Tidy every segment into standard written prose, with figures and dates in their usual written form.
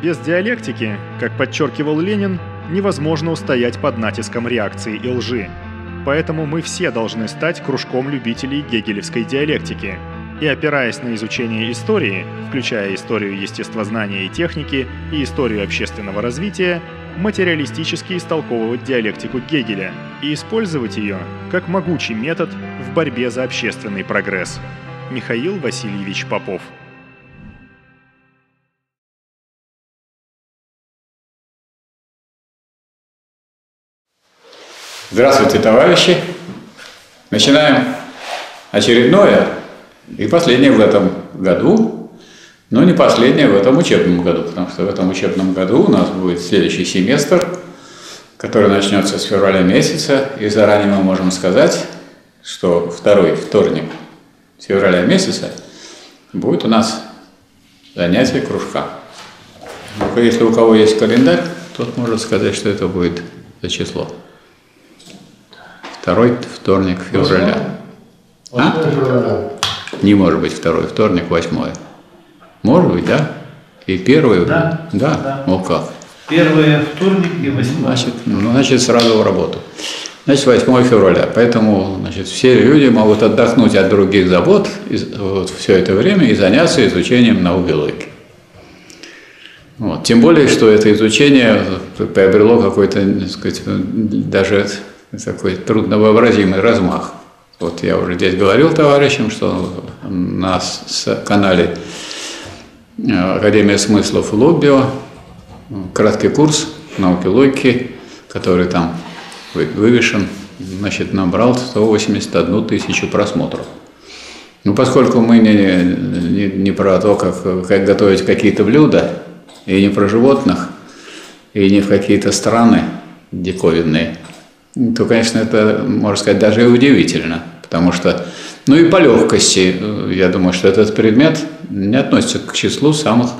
Без диалектики, как подчеркивал Ленин, невозможно устоять под натиском реакции и лжи. Поэтому мы все должны стать кружком любителей гегелевской диалектики и, опираясь на изучение истории, включая историю естествознания и техники и историю общественного развития, материалистически истолковывать диалектику Гегеля и использовать ее как могучий метод в борьбе за общественный прогресс. Михаил Васильевич Попов. Здравствуйте, товарищи! Начинаем очередное и последнее в этом году, но не последнее в этом учебном году, потому что в этом учебном году у нас будет следующий семестр, который начнется с февраля месяца, и заранее мы можем сказать, что второй вторник февраля месяца будет у нас занятие кружка. Если у кого есть календарь, тот может сказать, что это будет за число. Второй вторник февраля. А? Не может быть второй вторник, 8-е. Может быть, да? И первый? Да. Да? Ну как? Первый вторник и 8-е. Значит, сразу в работу. Значит, 8 февраля. Поэтому, значит, все люди могут отдохнуть от других забот вот, все это время и заняться изучением науки логики. Вот. Тем более, что это изучение приобрело какой-то, так сказать, даже... такой трудновообразимый размах. Вот я уже здесь говорил товарищам, что у нас с канале Академия Смыслов Лоббио краткий курс науки логики, который там вывешен, значит, набрал 181 тысячу просмотров. Ну, поскольку мы не про то, как готовить какие-то блюда, и не про животных, и не в какие-то страны диковинные, то, конечно, это, можно сказать, даже и удивительно, потому что, ну и по легкости, я думаю, что этот предмет не относится к числу самых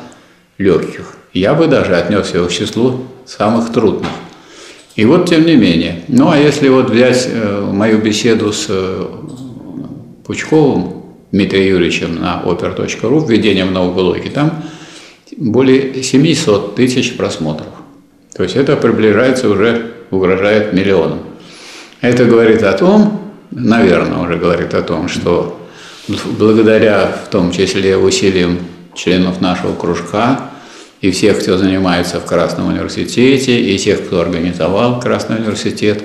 легких. Я бы даже отнес его к числу самых трудных. И вот, тем не менее. Ну, а если вот взять мою беседу с Пучковым Дмитрием Юрьевичем на опер.ру, введением науки логики, там более 700 тысяч просмотров. То есть это приближается уже... угрожает миллионам. Это говорит о том, наверное, уже говорит о том, что благодаря, в том числе, усилиям членов нашего кружка и всех, кто занимается в Красном университете, и тех, кто организовал Красный университет,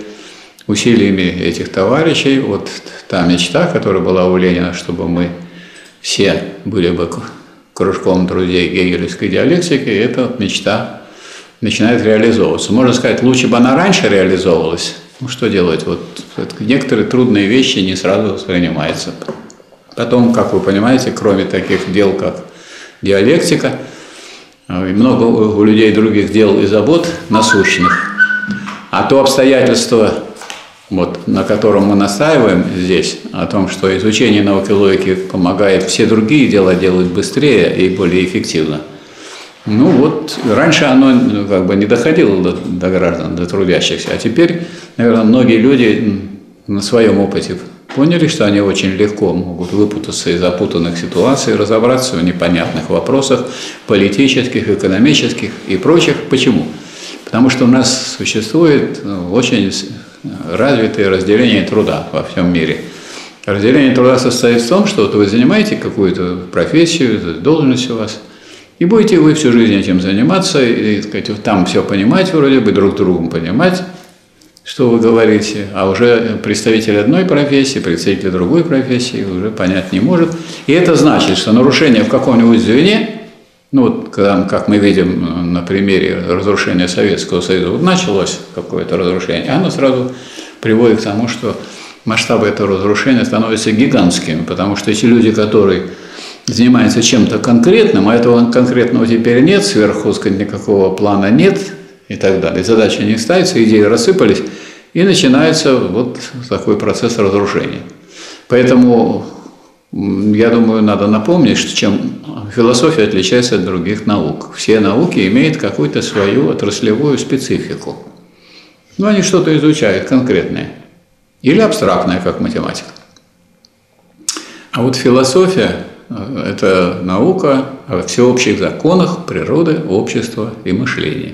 усилиями этих товарищей, вот та мечта, которая была у Ленина, чтобы мы все были бы кружком друзей гегелевской диалектики, это мечта начинает реализовываться. Можно сказать, лучше бы она раньше реализовывалась. Ну, что делать? Вот некоторые трудные вещи не сразу воспринимаются. Потом, как вы понимаете, кроме таких дел, как диалектика, много у людей других дел и забот насущных. А то обстоятельство, вот, на котором мы настаиваем здесь, о том, что изучение науки логики помогает все другие дела делать быстрее и более эффективно. Ну вот, раньше оно как бы не доходило до граждан, до трудящихся, а теперь, наверное, многие люди на своем опыте поняли, что они очень легко могут выпутаться из запутанных ситуаций, разобраться в непонятных вопросах политических, экономических и прочих. Почему? Потому что у нас существует очень развитое разделение труда во всем мире. Разделение труда состоит в том, что вот вы занимаете какую-то профессию, должность у вас, и будете вы всю жизнь этим заниматься, и, так сказать, там все понимать вроде бы, друг другом понимать, что вы говорите, а уже представитель одной профессии, представитель другой профессии уже понять не может. И это значит, что нарушение в каком-нибудь звене, ну вот как мы видим на примере разрушения Советского Союза, вот началось какое-то разрушение, оно сразу приводит к тому, что масштабы этого разрушения становятся гигантскими, потому что эти люди, которые... занимается чем-то конкретным, а этого конкретного теперь нет, сверху, сказать, никакого плана нет и так далее. Задачи не ставятся, идеи рассыпались, и начинается вот такой процесс разрушения. Поэтому, я думаю, надо напомнить, что чем философия отличается от других наук. Все науки имеют какую-то свою отраслевую специфику. Но они что-то изучают конкретное или абстрактное, как математика. А вот философия... это наука о всеобщих законах природы, общества и мышления.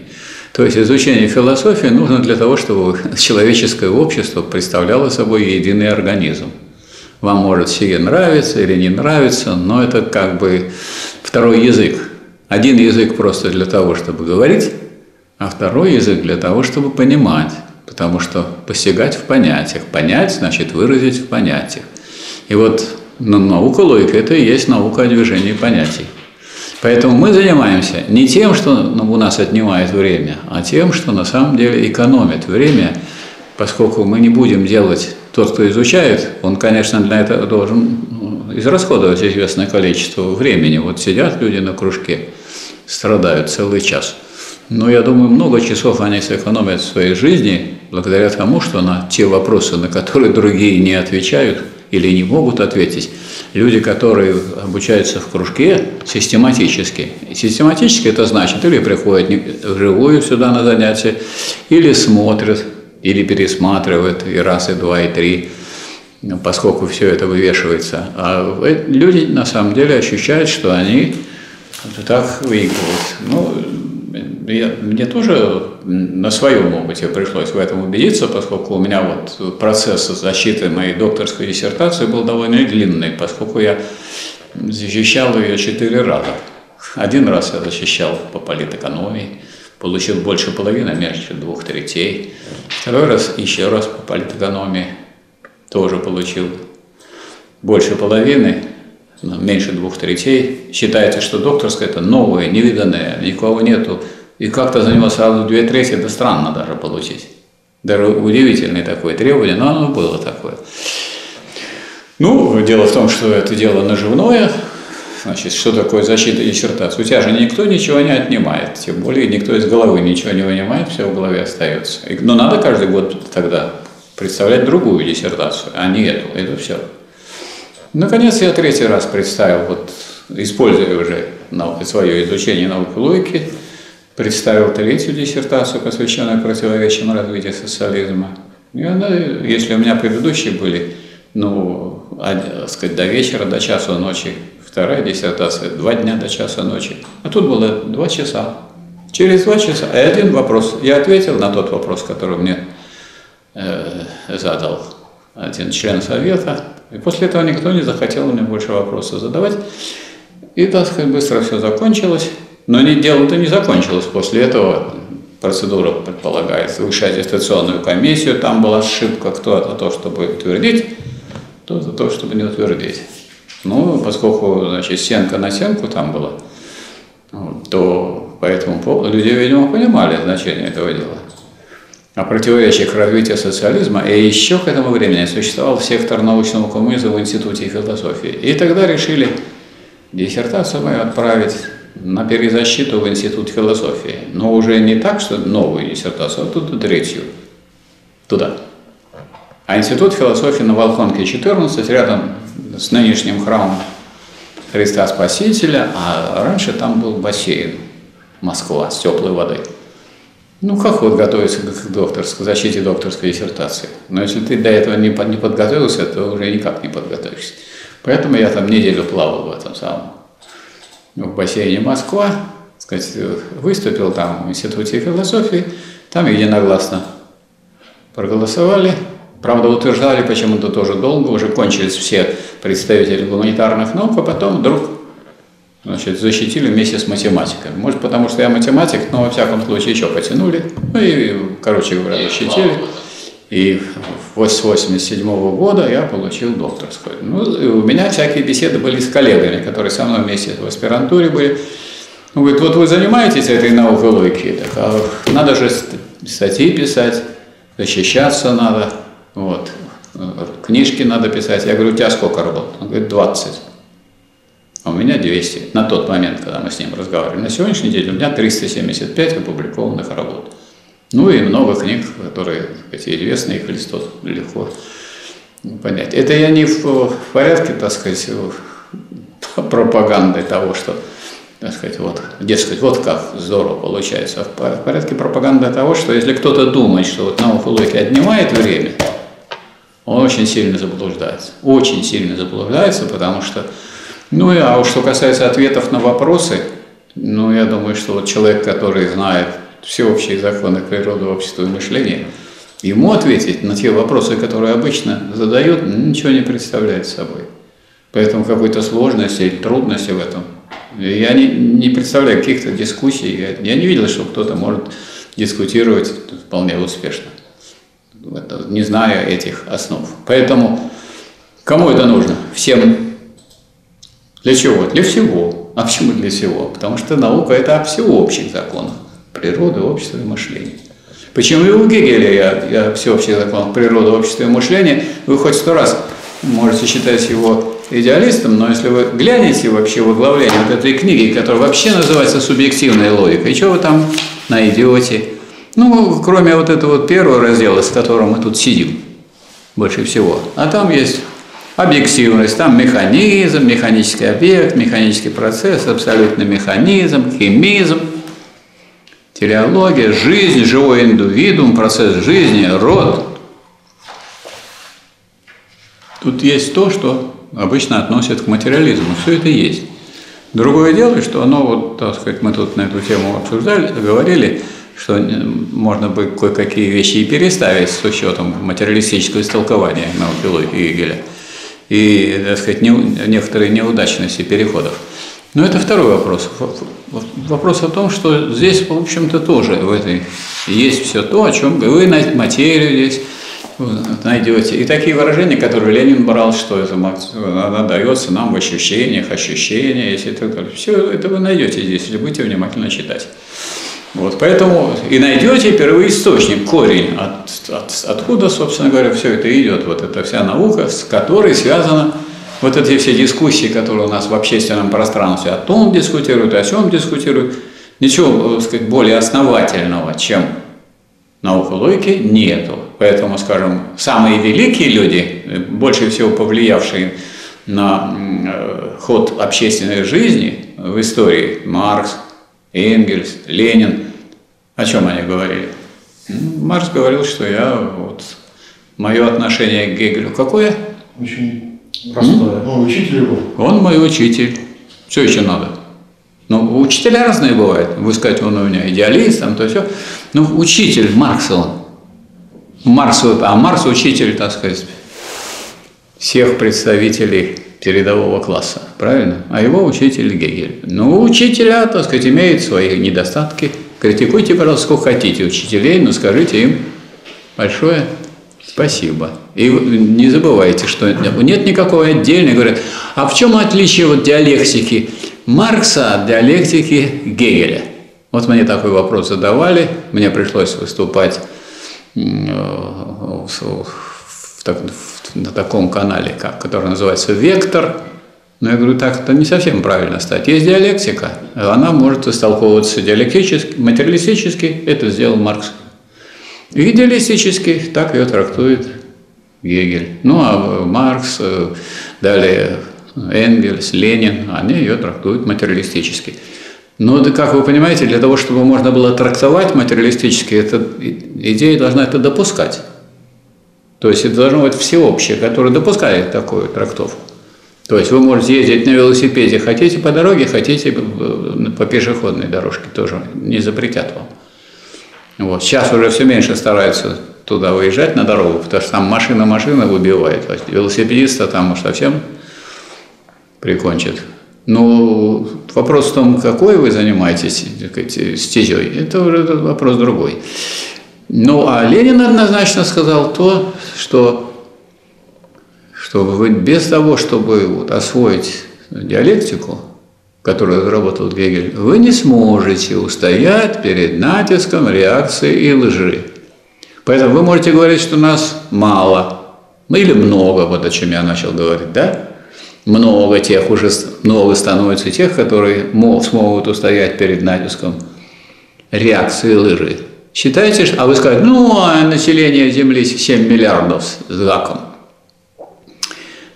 То есть изучение философии нужно для того, чтобы человеческое общество представляло собой единый организм. Вам может сие нравится или не нравится, но это как бы второй язык. Один язык просто для того, чтобы говорить, а второй язык для того, чтобы понимать. Потому что постигать в понятиях. Понять значит выразить в понятиях. И вот наука логики – это и есть наука о движении понятий. Поэтому мы занимаемся не тем, что у нас отнимает время, а тем, что на самом деле экономит время, поскольку мы не будем делать… Тот, кто изучает, он, конечно, для этого должен израсходовать известное количество времени. Вот сидят люди на кружке, страдают целый час. Но я думаю, много часов они сэкономят в своей жизни благодаря тому, что на те вопросы, на которые другие не отвечают или не могут ответить, люди, которые обучаются в кружке систематически. Систематически это значит, или приходят вживую сюда на занятия, или смотрят, или пересматривают и раз, и два, и три, поскольку все это вывешивается. А люди на самом деле ощущают, что они так выигрывают. Ну, мне тоже на своем опыте пришлось в этом убедиться, поскольку у меня вот процесс защиты моей докторской диссертации был довольно длинный, поскольку я защищал ее 4 раза. Один раз я защищал по политэкономии, получил больше половины, меньше 2/3. Второй раз, еще раз по политэкономии, тоже получил больше половины, но меньше 2/3. Считается, что докторская – это новое, невиданное, никого нету. И как-то за него сразу 2/3, это странно даже получить. Даже удивительное такое требование, но оно было такое. Ну, дело в том, что это дело наживное. Значит, что такое защита диссертации? У тебя же никто ничего не отнимает, тем более никто из головы ничего не вынимает, все в голове остается. Но надо каждый год тогда представлять другую диссертацию, а не эту, это все. Наконец, я 3-й раз представил, вот, используя уже свое изучение науки логики, представил 3-ю диссертацию, посвященную противоречиям развития социализма. И она, если у меня предыдущие были, ну, сказать, до вечера, до часа ночи, 2-я диссертация, 2 дня до часа ночи. А тут было 2 часа. Через 2 часа. И 1 вопрос. Я ответил на тот вопрос, который мне задал один член совета. И после этого никто не захотел мне больше вопросов задавать. И, так сказать, быстро все закончилось. Но дело-то не закончилось. После этого процедура предполагает высшую аттестационную комиссию. Там была ошибка. Кто за то, чтобы утвердить, кто за то, чтобы не утвердить. Ну, поскольку, значит, стенка на стенку там была, то по этому поводу люди, видимо, понимали значение этого дела. О противоречиях развития социализма, и еще к этому времени существовал сектор научного коммунизма в Институте философии. И тогда решили диссертацию мою отправить на перезащиту в Институт философии. Но уже не так, что новую диссертацию, а тут 3-ю. Туда. А Институт философии на Волхонке 14, рядом с нынешним храмом Христа Спасителя, а раньше там был бассейн Москва с теплой водой. Ну, как вот готовиться к защите докторской диссертации? Но если ты до этого не подготовился, то уже никак не подготовишься. Поэтому я там неделю плавал в этом самом, в бассейне Москва, так сказать, выступил там в Институте философии, там единогласно проголосовали. Правда, утверждали почему-то тоже долго, уже кончились все представители гуманитарных наук, а потом вдруг, значит, защитили вместе с математикой. Может, потому что я математик, но, во всяком случае, еще потянули. Ну и, короче говоря, защитили. И с 1987 года я получил докторскую. Ну, у меня всякие беседы были с коллегами, которые со мной вместе в аспирантуре были. Он говорит, вот вы занимаетесь этой наукой логики, так, а надо же статьи писать, защищаться надо. Вот. Книжки надо писать. Я говорю, у тебя сколько работ? Он говорит, 20. А у меня 200. На тот момент, когда мы с ним разговаривали. На сегодняшний день у меня 375 опубликованных работ. Ну и много книг, которые эти известные, их листов легко понять. Это я не в порядке, так сказать, пропаганды того, что, так сказать, вот, дескать, вот как здорово получается. А в порядке пропаганды того, что если кто-то думает, что вот наука логики отнимает время, он очень сильно заблуждается. Очень сильно заблуждается, потому что Ну, а что касается ответов на вопросы, ну, я думаю, что вот человек, который знает всеобщие законы природы, общества и мышления, ему ответить на те вопросы, которые обычно задают, ничего не представляет собой. Поэтому какой-то сложности или трудности в этом. Я не представляю каких-то дискуссий, я не видел, что кто-то может дискутировать вполне успешно, не зная этих основ. Поэтому кому это нужно? Всем. Для чего? Для всего. А почему для всего? Потому что наука – это о всеобщих законах природы, общества и мышления. Почему и у Гегеля я всеобщий закон природы, общества и мышления, вы хоть 100 раз можете считать его идеалистом, но если вы глянете вообще в оглавление вот этой книги, которая вообще называется «Субъективная логика», и что вы там найдете? Ну, кроме вот этого вот первого раздела, с которым мы тут сидим больше всего, а там есть объективность, там механизм, механический объект, механический процесс, абсолютный механизм, химизм, телеология, жизнь, живой индивидуум, процесс жизни, род. Тут есть то, что обычно относят к материализму. Все это есть. Другое дело, что оно, вот, так сказать, мы тут на эту тему обсуждали, говорили, что можно бы кое-какие вещи и переставить с учетом материалистического истолкования науки логики Гегеля и, так сказать, некоторые неудачности переходов. Но это второй вопрос. Вопрос о том, что здесь, в общем-то, тоже в этой есть все то, о чем вы материю здесь найдете. И такие выражения, которые Ленин брал, что это она дается нам в ощущениях, если так далее. Все это вы найдете здесь, если будете внимательно читать. Вот, поэтому и найдете первоисточник, корень, откуда, собственно говоря, все это идет, вот эта вся наука, с которой связана вот эти все дискуссии, которые у нас в общественном пространстве, о том дискутируют, о чем дискутируют, ничего, так сказать, более основательного, чем наука логики, нету. Поэтому, скажем, самые великие люди, больше всего повлиявшие на ход общественной жизни в истории, Маркс, Энгельс, Ленин, о чем они говорили? Маркс говорил, что мое отношение к Гегелю какое? Очень простое. Он учитель его. Он мой учитель. Все еще надо. Ну, учителя разные бывают. Вы сказать, он у меня идеалист, там, то все. Ну, учитель Маркса он. Маркс учитель, так сказать, всех представителей передового класса, правильно? А его учитель Гегель. Ну, учителя, так сказать, имеют свои недостатки. Критикуйте, пожалуйста, сколько хотите учителей, но скажите им большое спасибо. И не забывайте, что нет никакого отдельного. Говорят, а в чем отличие от диалектики Маркса от диалектики Гегеля? Вот мне такой вопрос задавали, мне пришлось выступать на таком канале, который называется «Вектор». Но я говорю, так это не совсем правильно стать. Есть диалектика, она может истолковываться диалектически, материалистически, это сделал Маркс. И идеалистически, так ее трактует Гегель. Ну, а Маркс, далее Энгельс, Ленин, они ее трактуют материалистически. Но, как вы понимаете, для того, чтобы можно было трактовать материалистически, эта идея должна это допускать. То есть это должно быть всеобщее, которое допускает такую трактовку. То есть вы можете ездить на велосипеде, хотите по дороге, хотите по пешеходной дорожке, тоже не запретят вам. Вот. Сейчас уже все меньше стараются туда выезжать на дорогу, потому что там машина выбивает. Велосипедиста там уж совсем прикончит. Но вопрос в том, какой вы занимаетесь стезей, это уже вопрос другой. Ну, а Ленин однозначно сказал то, что без того, чтобы освоить диалектику, которую разработал Гегель, вы не сможете устоять перед натиском реакции и лжи. Поэтому вы можете говорить, что нас мало, или много, вот о чем я начал говорить, да? Много тех уже, много становится тех, которые смогут устоять перед натиском реакции и лжи. Считаете, а вы скажете, ну, а население Земли 7 миллиардов с гаком.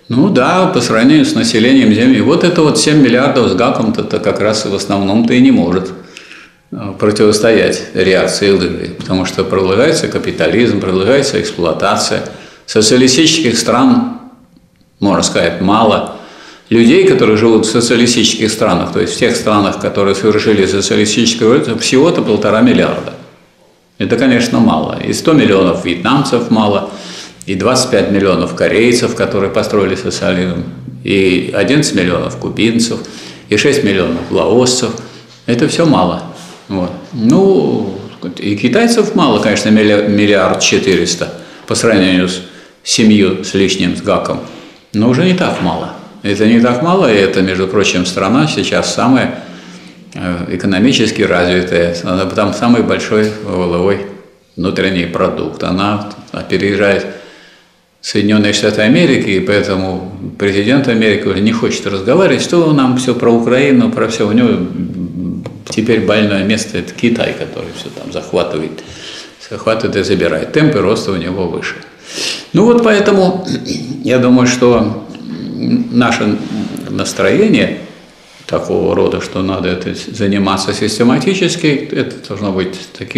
Ну да, по сравнению с населением Земли, вот это вот 7 миллиардов с гаком-то как раз в основном-то и не может противостоять реакции лжи, потому что продолжается капитализм, продолжается эксплуатация. Социалистических стран, можно сказать, мало. людей, которые живут в социалистических странах, то есть в тех странах, которые совершили социалистическую революцию, всего-то 1,5 миллиарда. Это, конечно, мало. И 100 миллионов вьетнамцев мало, и 25 миллионов корейцев, которые построили социализм, и 11 миллионов кубинцев, и 6 миллионов лаосцев. Это все мало. Вот. Ну, и китайцев мало, конечно, 1,4 миллиарда по сравнению с 7 с лишним, с гаком. Но уже не так мало. Это не так мало, и это, между прочим, страна сейчас самая экономически развитая, она там самый большой валовой внутренний продукт. Она опережает Соединенные Штаты Америки, и поэтому президент Америки уже не хочет разговаривать, что нам все про Украину, про все. У него теперь больное место – это Китай, который все там захватывает и забирает. Темпы роста у него выше. Ну вот поэтому я думаю, что наше настроение такого рода, что надо это заниматься систематически, это должно быть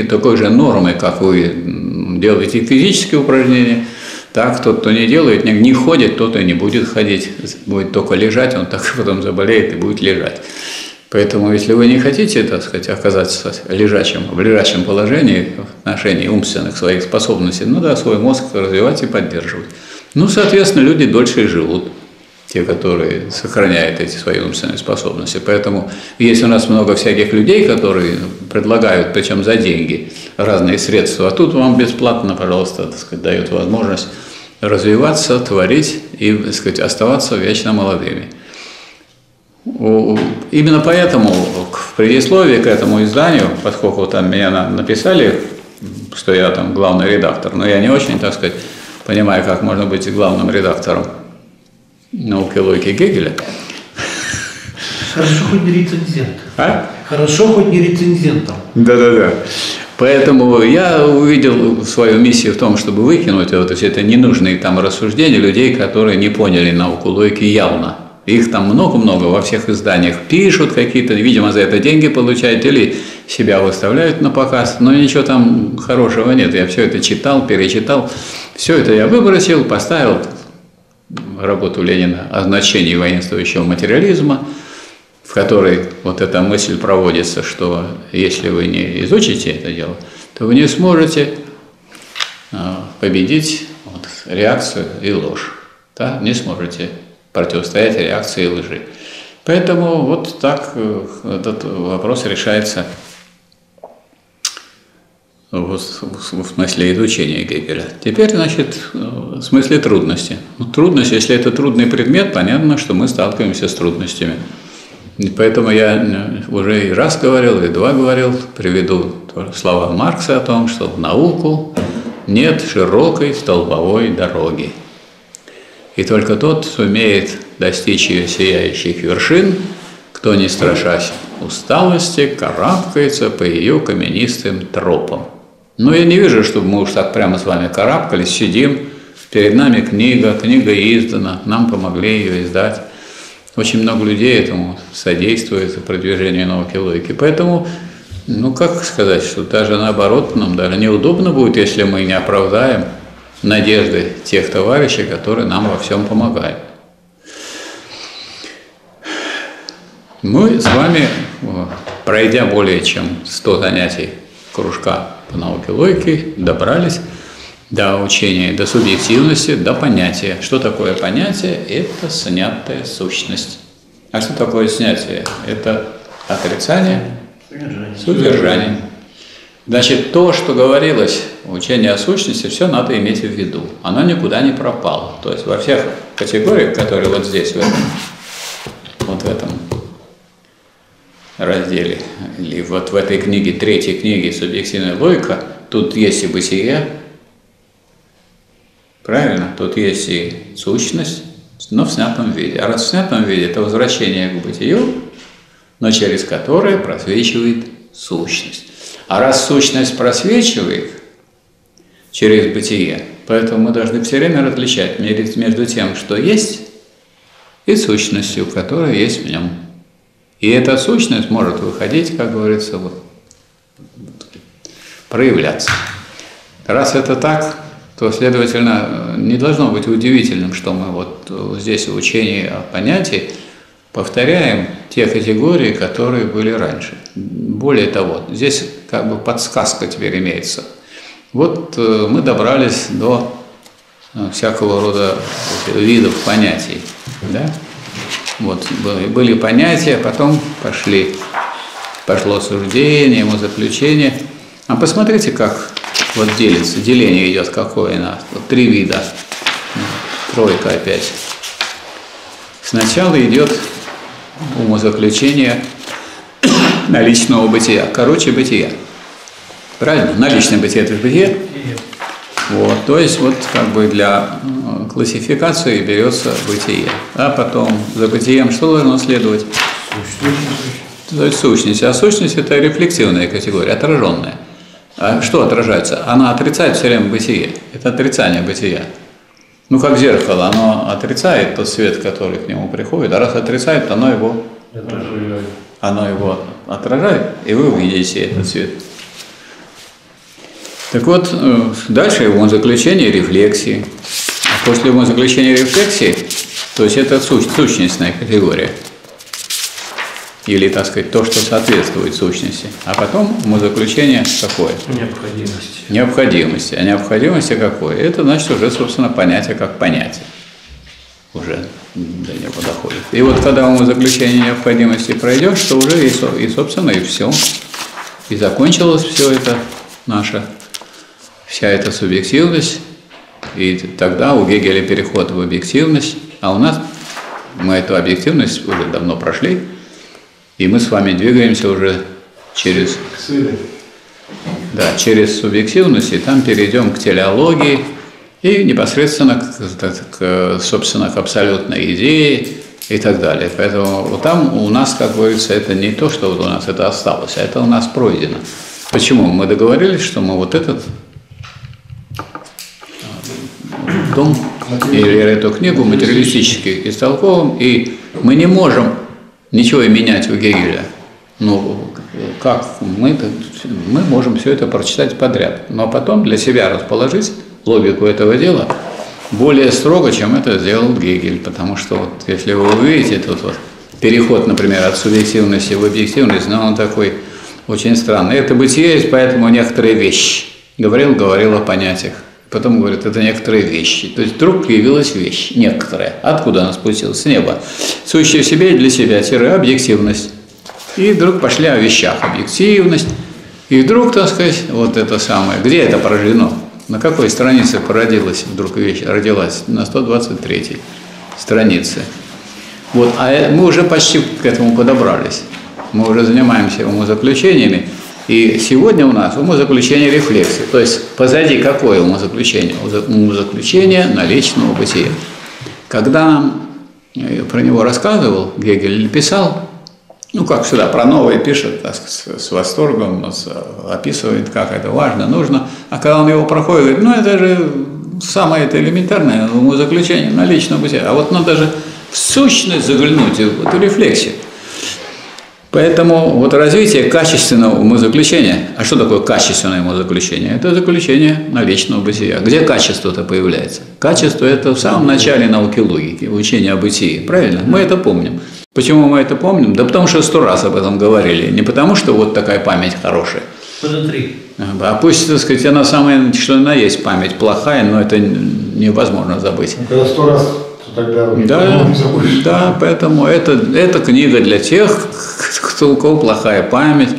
такой же нормой, как вы делаете физические упражнения. Так, тот, кто не делает, не ходит, тот и не будет ходить. Будет только лежать, он так потом заболеет и будет лежать. Поэтому, если вы не хотите, так сказать, оказаться в лежачем положении в отношении умственных своих способностей, надо свой мозг развивать и поддерживать. Ну, соответственно, люди дольше живут, те, которые сохраняют эти свои умственные способности. Поэтому есть у нас много всяких людей, которые предлагают, причем за деньги, разные средства, а тут вам бесплатно, пожалуйста, так сказать, дают возможность развиваться, творить и, так сказать, оставаться вечно молодыми. Именно поэтому в предисловии к этому изданию, поскольку там меня написали, что я там главный редактор, но я не очень, так сказать, понимаю, как можно быть главным редактором «Науки логики» Гегеля. Хорошо хоть не рецензент. А? Хорошо хоть не рецензентом. Да-да-да. Поэтому я увидел свою миссию в том, чтобы выкинуть вот это ненужные там рассуждения людей, которые не поняли науку логики явно. Их там много-много во всех изданиях пишут какие-то, видимо, за это деньги получают или себя выставляют на показ, но ничего там хорошего нет. Я все это читал, перечитал, все это я выбросил, поставил работу Ленина о значении воинствующего материализма, в которой вот эта мысль проводится, что если вы не изучите это дело, то вы не сможете победить вот реакцию и ложь, да? Не сможете противостоять реакции и лжи. Поэтому вот так этот вопрос решается в смысле изучения Гегеля. Теперь, значит, в смысле трудности. Трудность, если это трудный предмет, понятно, что мы сталкиваемся с трудностями. И поэтому я уже и раз говорил, и два говорил, приведу слова Маркса о том, что в науку нет широкой столбовой дороги. И только тот сумеет достичь ее сияющих вершин, кто, не страшась усталости, карабкается по ее каменистым тропам. Но я не вижу, чтобы мы уж так прямо с вами карабкались, сидим, перед нами книга издана, нам помогли ее издать. Очень много людей этому содействует, продвижению науки логики. Поэтому, ну как сказать, что даже наоборот, нам даже неудобно будет, если мы не оправдаем надежды тех товарищей, которые нам во всем помогают. Мы с вами, пройдя более чем 100 занятий кружка по науке логики, добрались до учения, до субъективности, до понятия. Что такое понятие? Это снятая сущность. А что такое снятие? Это отрицание, содержание. Значит, то, что говорилось в учении о сущности, все надо иметь в виду. Оно никуда не пропало. То есть во всех категориях, которые вот здесь, в этом разделе, или вот в этой книге, третьей книге «Субъективная логика», тут есть и бытие, правильно? Тут есть и сущность, но в снятом виде. А раз в снятом виде, это возвращение к бытию, но через которое просвечивает сущность. А раз сущность просвечивает через бытие, поэтому мы должны все время различать между тем, что есть, и сущностью, которая есть в нем. И эта сущность может выходить, как говорится, вот, проявляться. Раз это так, то, следовательно, не должно быть удивительным, что мы вот здесь в учении о понятии повторяем те категории, которые были раньше. Более того, здесь как бы подсказка теперь имеется. Вот мы добрались до всякого рода видов понятий. Да? Вот, были понятия, потом пошло суждение, ему заключение. А посмотрите, как вот делится, деление идет какое у нас. Вот три вида, тройка опять. Сначала идет умозаключение наличного бытия, короче, бытия. Правильно? Наличное бытие – это бытие. Вот, то есть вот как бы для классификации берется бытие. А потом за бытием что должно следовать? Сущность. То есть сущность. А сущность – это рефлексивная категория, отраженная. А что отражается? Она отрицает все время бытие. Это отрицание бытия. Ну, как зеркало, оно отрицает тот свет, который к нему приходит, а раз отрицает, оно его отражает. Оно его отражает, и вы увидите этот свет. Так вот, дальше его заключение рефлексии. А после его заключения рефлексии, то есть это сущностная категория, или, так сказать, то, что соответствует сущности. А потом ему заключение какое? Необходимости. Необходимости. А необходимости какое? Это значит уже, собственно, понятие как понятие. Уже до него доходит. И вот когда ему заключение необходимости пройдет, что уже и, собственно, и все. И закончилось все это наша, вся эта субъективность. И тогда у Гегеля переход в объективность. А у нас мы эту объективность уже давно прошли. И мы с вами двигаемся уже через, да, через субъективность, и там перейдем к телеологии и непосредственно, собственно, к абсолютной идее и так далее. Поэтому там у нас, как говорится, это не то, что вот у нас это осталось, а это у нас пройдено. Почему? Мы договорились, что мы вот этот дом или эту книгу материалистически истолковываем, и мы не можем ничего и менять у Гегеля. Ну, как мы можем все это прочитать подряд, но потом для себя расположить логику этого дела более строго, чем это сделал Гегель, потому что вот, если вы увидите тут вот переход, например, от субъективности в объективность, но он такой очень странный. Это бытие есть, поэтому некоторые вещи. Говорил о понятиях. Потом говорит, это некоторые вещи. То есть вдруг появилась вещь, некоторая. Откуда она спустилась? С неба. Сущая в себе и для себя, тире, объективность. И вдруг пошли о вещах, объективность. И вдруг, так сказать, вот это самое, где это порождено? На какой странице породилась вдруг вещь? Родилась на 123-й странице. Вот, а мы уже почти к этому подобрались. Мы уже занимаемся умозаключениями. И сегодня у нас умозаключение рефлексии. То есть позади какое умозаключение? Умозаключение наличного бытия. Когда про него рассказывал, Гегель писал, ну, как всегда, про новое пишет, так сказать, с восторгом, описывает, как это важно, нужно. А когда он его проходит, говорит, ну, это же самое это элементарное умозаключение наличного бытия. А вот надо же в сущность заглянуть, в эту рефлексию. Поэтому вот развитие качественного умозаключения, а что такое качественное умозаключение? Это заключение наличного бытия. Где качество-то появляется? Качество – это в самом начале науки логики, учения о бытии, правильно? Мы это помним. Почему мы это помним? Да потому что 100 раз об этом говорили, не потому что вот такая память хорошая. Внутри. А пусть, так сказать, она самая, что она есть, память плохая, но это невозможно забыть. Когда 100 раз... Тогда да, да, поэтому это книга для тех, кто, у кого плохая память,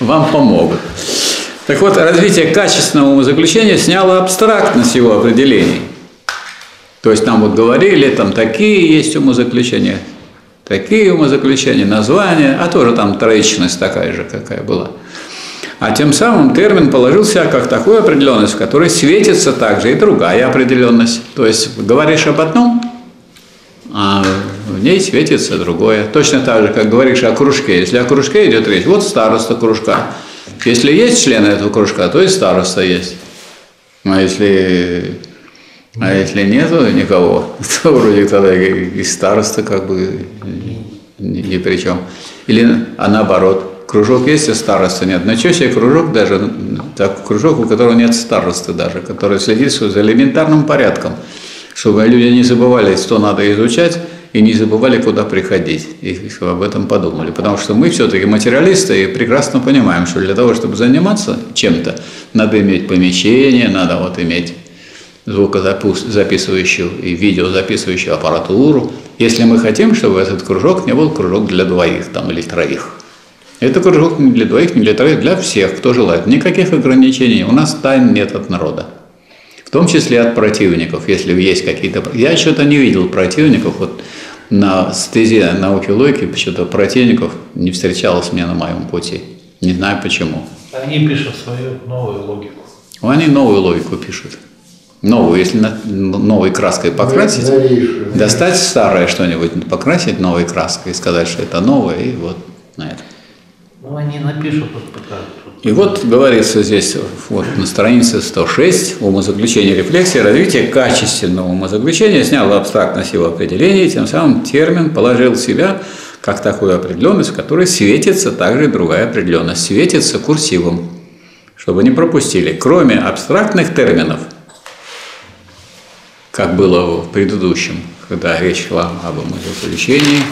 вам помогут. Так вот, развитие качественного умозаключения сняло абстрактность его определений. То есть там вот говорили, там такие есть умозаключения, такие умозаключения, названия, а тоже там троичность такая же, какая была. А тем самым термин положил себя как такую определенность, в которой светится также и другая определенность. То есть говоришь об одном, а в ней светится другое. Точно так же, как говоришь о кружке. Если о кружке идет речь, вот староста кружка. Если есть члены этого кружка, то и староста есть. А если нету никого, то вроде тогда и староста как бы ни при чем. Или а наоборот. Кружок есть, а староста нет. Но что себе кружок даже, так, кружок, у которого нет старосты даже, который следит за элементарным порядком. чтобы люди не забывали, что надо изучать, и не забывали, куда приходить, и об этом подумали. Потому что мы все-таки материалисты и прекрасно понимаем, что для того, чтобы заниматься чем-то, надо иметь помещение, надо вот иметь звукозаписывающую и видеозаписывающую аппаратуру, если мы хотим, чтобы этот кружок не был кружок для двоих там, или троих. Это кружок не для двоих, не для троих, для всех, кто желает. Никаких ограничений, у нас тайн нет от народа. В том числе от противников, если есть какие-то... Я что-то не видел противников, вот на стезе науки логики, почему-то противников не встречалось мне на моем пути. Не знаю почему. Они пишут свою новую логику. Они новую логику пишут. Новую, если новой краской покрасить, достать старое что-нибудь, покрасить новой краской, сказать, что это новое, и вот на это. Ну, они напишут, вот покажут. И вот говорится здесь, вот на странице 106, умозаключение рефлексии, развитие качественного умозаключения сняло абстрактность его определения, и тем самым термин положил себя как такую определенность, в которой светится также другая определенность, светится курсивом, чтобы не пропустили. Кроме абстрактных терминов, как было в предыдущем, когда речь шла об умозаключении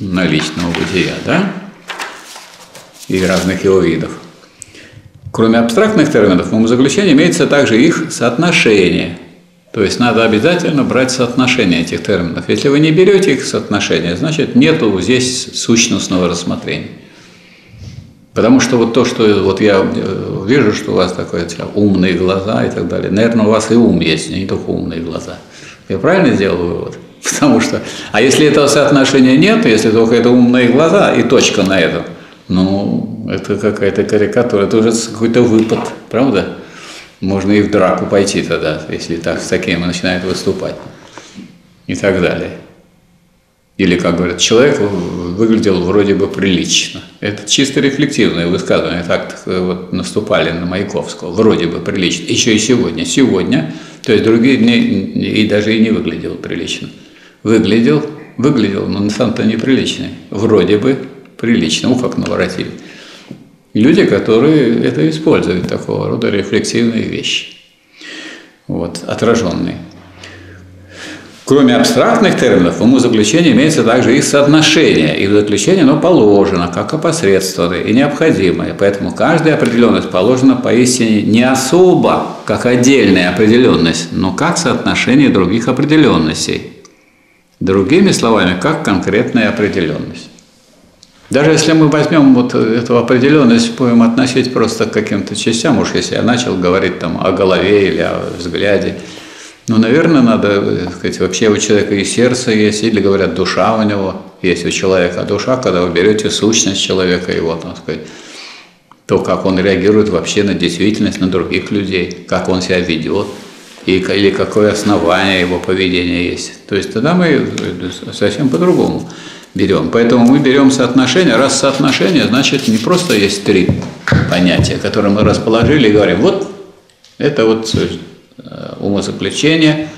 наличного бытия, да? И разных его видов. Кроме абстрактных терминов, в умозаключении имеется также их соотношение. То есть надо обязательно брать соотношение этих терминов. Если вы не берете их соотношение, значит нету здесь сущностного рассмотрения. Потому что вот то, что вот я вижу, что у вас такое умные глаза и так далее. Наверное, у вас и ум есть, не только умные глаза. Я правильно сделал вывод? Потому что, а если этого соотношения нет, если только это умные глаза и точка на этом, ну, это какая-то карикатура, это уже какой-то выпад, правда? Можно и в драку пойти тогда, если так, с таким начинает выступать и так далее. Или, как говорят, человек выглядел вроде бы прилично. Это чисто рефлективное высказывание, так вот наступали на Маяковского, вроде бы прилично, еще и сегодня. Сегодня, то есть другие дни и даже и не выглядел прилично. Выглядел, но сам-то неприличный, вроде бы. Прилично, как наворотили. Люди, которые это используют, такого рода рефлексивные вещи, вот, отраженные. Кроме абстрактных терминов, в умозаключении имеется также их соотношение, и в заключении оно положено, как опосредственное и необходимое, поэтому каждая определенность положена поистине не особо, как отдельная определенность, но как соотношение других определенностей, другими словами, как конкретная определенность. Даже если мы возьмем вот эту определенность, будем относить просто к каким-то частям, уж если я начал говорить там о голове или о взгляде, ну, наверное, надо, так сказать, вообще у человека и сердце есть, или, говорят, душа у него есть у человека. А душа, когда вы берете сущность человека, его, так сказать, то, как он реагирует вообще на действительность, на других людей, как он себя ведет, или какое основание его поведения есть. То есть тогда мы совсем по-другому берем. Поэтому мы берем соотношение. Раз соотношение, значит, не просто есть три понятия, которые мы расположили и говорим, вот это вот умозаключение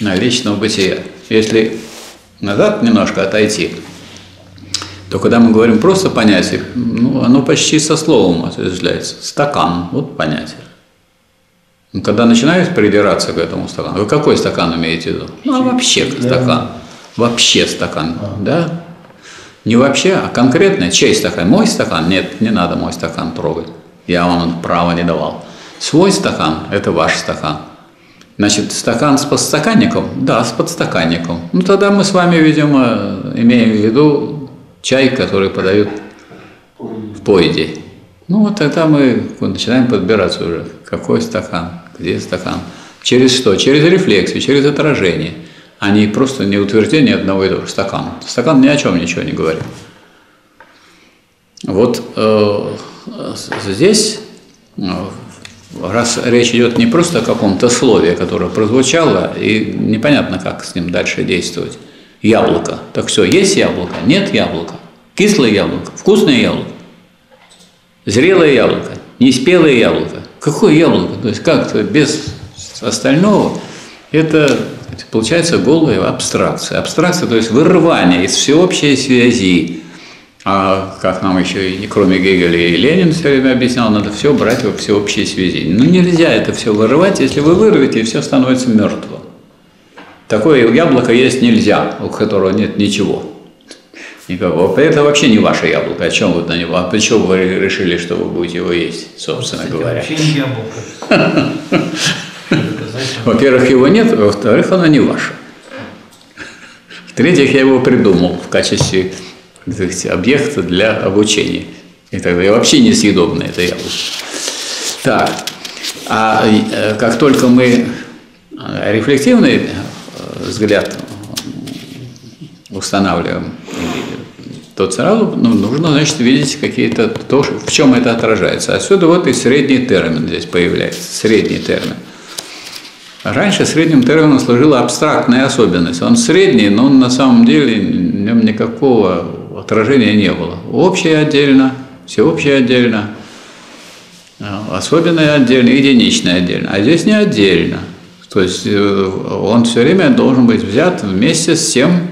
наличного бытия. Если назад немножко отойти, то когда мы говорим просто понятие, ну, оно почти со словом осуществляется. Стакан, вот понятие. Но когда начинают придираться к этому стакану, вы какой стакан имеете в виду? Ну, а вообще стакан. Вообще стакан, да? Не вообще, а конкретно, чей стакан? Мой стакан? Нет, не надо мой стакан трогать. Я вам права не давал. Свой стакан – это ваш стакан. Значит, стакан с подстаканником? Да, с подстаканником. Ну, тогда мы с вами, видимо, имеем в виду чай, который подают в поезде. Ну, вот тогда мы начинаем подбираться уже. Какой стакан? Где стакан? Через что? Через рефлексию, через отражение. Они просто не утверждение одного и того же стакана. Стакан ни о чем ничего не говорит. Вот здесь, раз речь идет не просто о каком-то слове, которое прозвучало, и непонятно, как с ним дальше действовать. Яблоко. Так все, есть яблоко? Нет яблока. Кислое яблоко? Вкусное яблоко? Зрелое яблоко? Неспелое яблоко? Какое яблоко? То есть как-то без остального это... Получается голая абстракция. Абстракция, то есть вырывание из всеобщей связи А как нам еще, и кроме Гегеля, и Ленин все время объяснял, надо все брать во всеобщей связи. Но нельзя это все вырывать, если вы вырвете, все становится мертвым. Такое яблоко есть нельзя, у которого нет ничего. Никакого. Это вообще не ваше яблоко. О чем вы на него? А почему вы решили, что вы будете его есть, собственно говоря? Вообще не яблоко. Во-первых, его нет, во-вторых, оно не ваше. В-третьих, я его придумал в качестве объекта для обучения. И тогда я вообще несъедобное это яблоко. Так, а как только мы рефлективный взгляд устанавливаем, то сразу нужно, значит, видеть какие-то то, в чем это отражается. Отсюда вот и средний термин здесь появляется. Средний термин. Раньше средним термином служила абстрактная особенность. Он средний, но он на самом деле в нем никакого отражения не было. Общее отдельно, всеобщее отдельно, особенное отдельно, единичное отдельно. А здесь не отдельно. То есть он все время должен быть взят вместе с тем,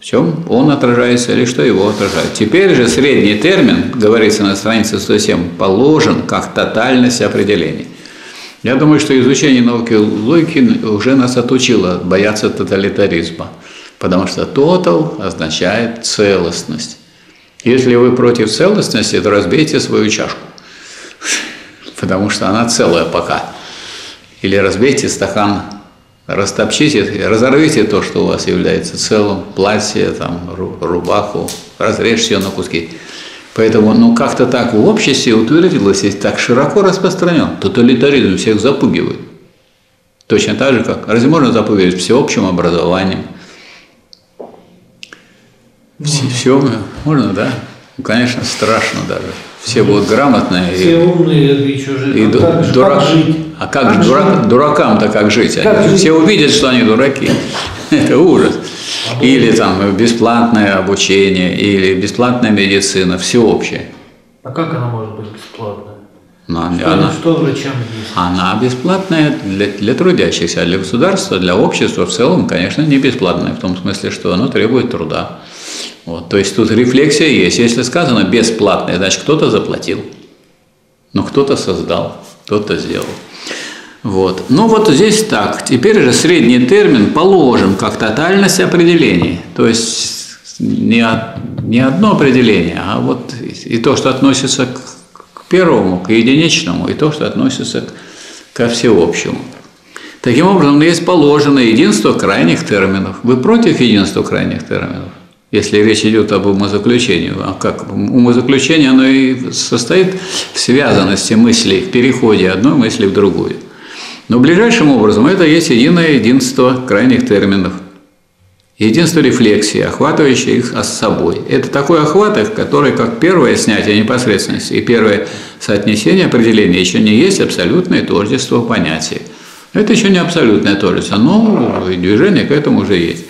в чем он отражается или что его отражает. Теперь же средний термин, говорится на странице 107, положен как тотальность определений. Я думаю, что изучение науки логики уже нас отучило бояться тоталитаризма, потому что «тотал» означает целостность. Если вы против целостности, то разбейте свою чашку, потому что она целая пока. Или разбейте стакан, растопчите, разорвите то, что у вас является целым, платье, там, рубаху, разрежьте ее на куски. Поэтому, ну, как-то так в обществе утвердилось и так широко распространен. Тоталитаризм всех запугивает. Точно так же, как разве можно запугивать всеобщим образованием? Все можно, да? Ну, конечно, страшно даже. Все будут грамотные. Все умные, и дурак. А как дуракам-то как жить? Все увидят, что они дураки. Это ужас. Или там бесплатное обучение, или бесплатная медицина, всеобщее. А как она может быть бесплатная? Что врачам есть? Она бесплатная для трудящихся, для государства, для общества в целом, конечно, не бесплатная, в том смысле, что оно требует труда. Вот, то есть тут рефлексия есть. Если сказано бесплатное, значит, кто-то заплатил, но кто-то создал, кто-то сделал. Вот. Ну вот здесь так. Теперь же средний термин положен как тотальность определений. То есть не одно определение, а вот и то, что относится к первому, к единичному, и то, что относится ко всеобщему. Таким образом, есть положено единство крайних терминов. Вы против единства крайних терминов? Если речь идет об умозаключении. А как? Умозаключение, оно и состоит в связанности мыслей, в переходе одной мысли в другую. Но ближайшим образом это есть единое единство крайних терминов. Единство рефлексии, охватывающее их с собой. Это такой охват, который как первое снятие непосредственности и первое соотнесение определения еще не есть абсолютное тождество понятия. Это еще не абсолютное тождество, но движение к этому уже есть.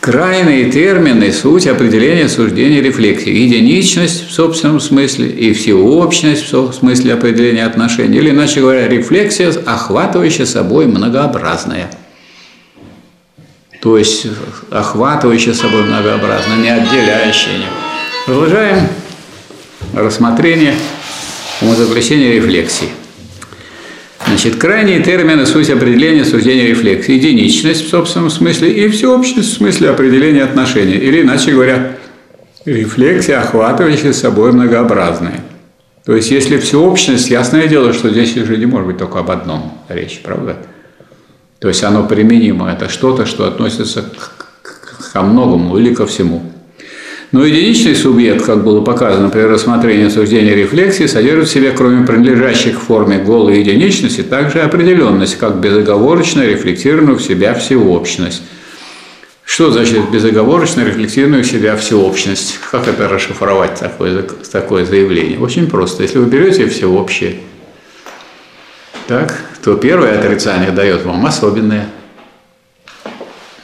Крайные термины – суть определения суждения рефлексии. Единичность в собственном смысле и всеобщность в смысле определения отношений. Или, иначе говоря, рефлексия, охватывающая собой многообразное. То есть, охватывающая собой многообразное, не отделяющая его. Продолжаем рассмотрение умозаключения рефлексии. Значит, крайние термины – суть определения суждения рефлексии, единичность в собственном смысле и всеобщность в смысле определения отношений, или, иначе говоря, рефлексия, охватывающая собой многообразные. То есть, если всеобщность, ясное дело, что здесь уже не может быть только об одном речь, правда? То есть, оно применимо, это что-то, что относится ко многому или ко всему. Но единичный субъект, как было показано при рассмотрении суждения рефлексии, содержит в себе, кроме принадлежащих форме голой единичности, также определенность, как безоговорочно рефлектированную в себя всеобщность. Что значит безоговорочно рефлектированную в себя всеобщность? Как это расшифровать, такое заявление? Очень просто. Если вы берете всеобщее, так, то первое отрицание дает вам особенное,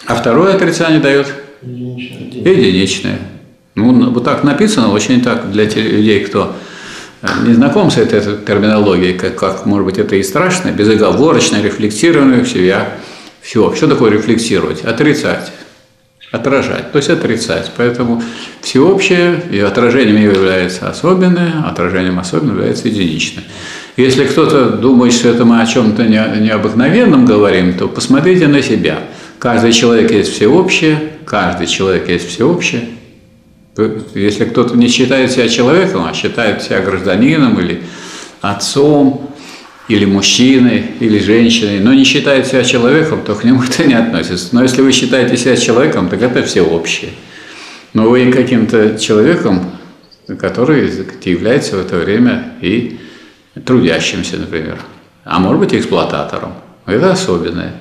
а второе отрицание дает единичное. Ну, вот так написано, очень так для тех людей, кто не знаком с этой терминологией, как может быть, это и страшно, безоговорочно рефлектированную в себя всеобщность. Что такое рефлексировать? Отрицать. Отражать. То есть отрицать. Поэтому всеобщее, и отражением ее является особенное, отражением особенного является единичное. Если кто-то думает, что это мы о чем-то необыкновенном говорим, то посмотрите на себя. Каждый человек есть всеобщее, каждый человек есть всеобщее. Если кто-то не считает себя человеком, а считает себя гражданином или отцом, или мужчиной, или женщиной, но не считает себя человеком, то к нему это не относится. Но если вы считаете себя человеком, так это всеобщее. Но вы каким-то человеком, который является в это время и трудящимся, например, а может быть эксплуататором. Это особенное.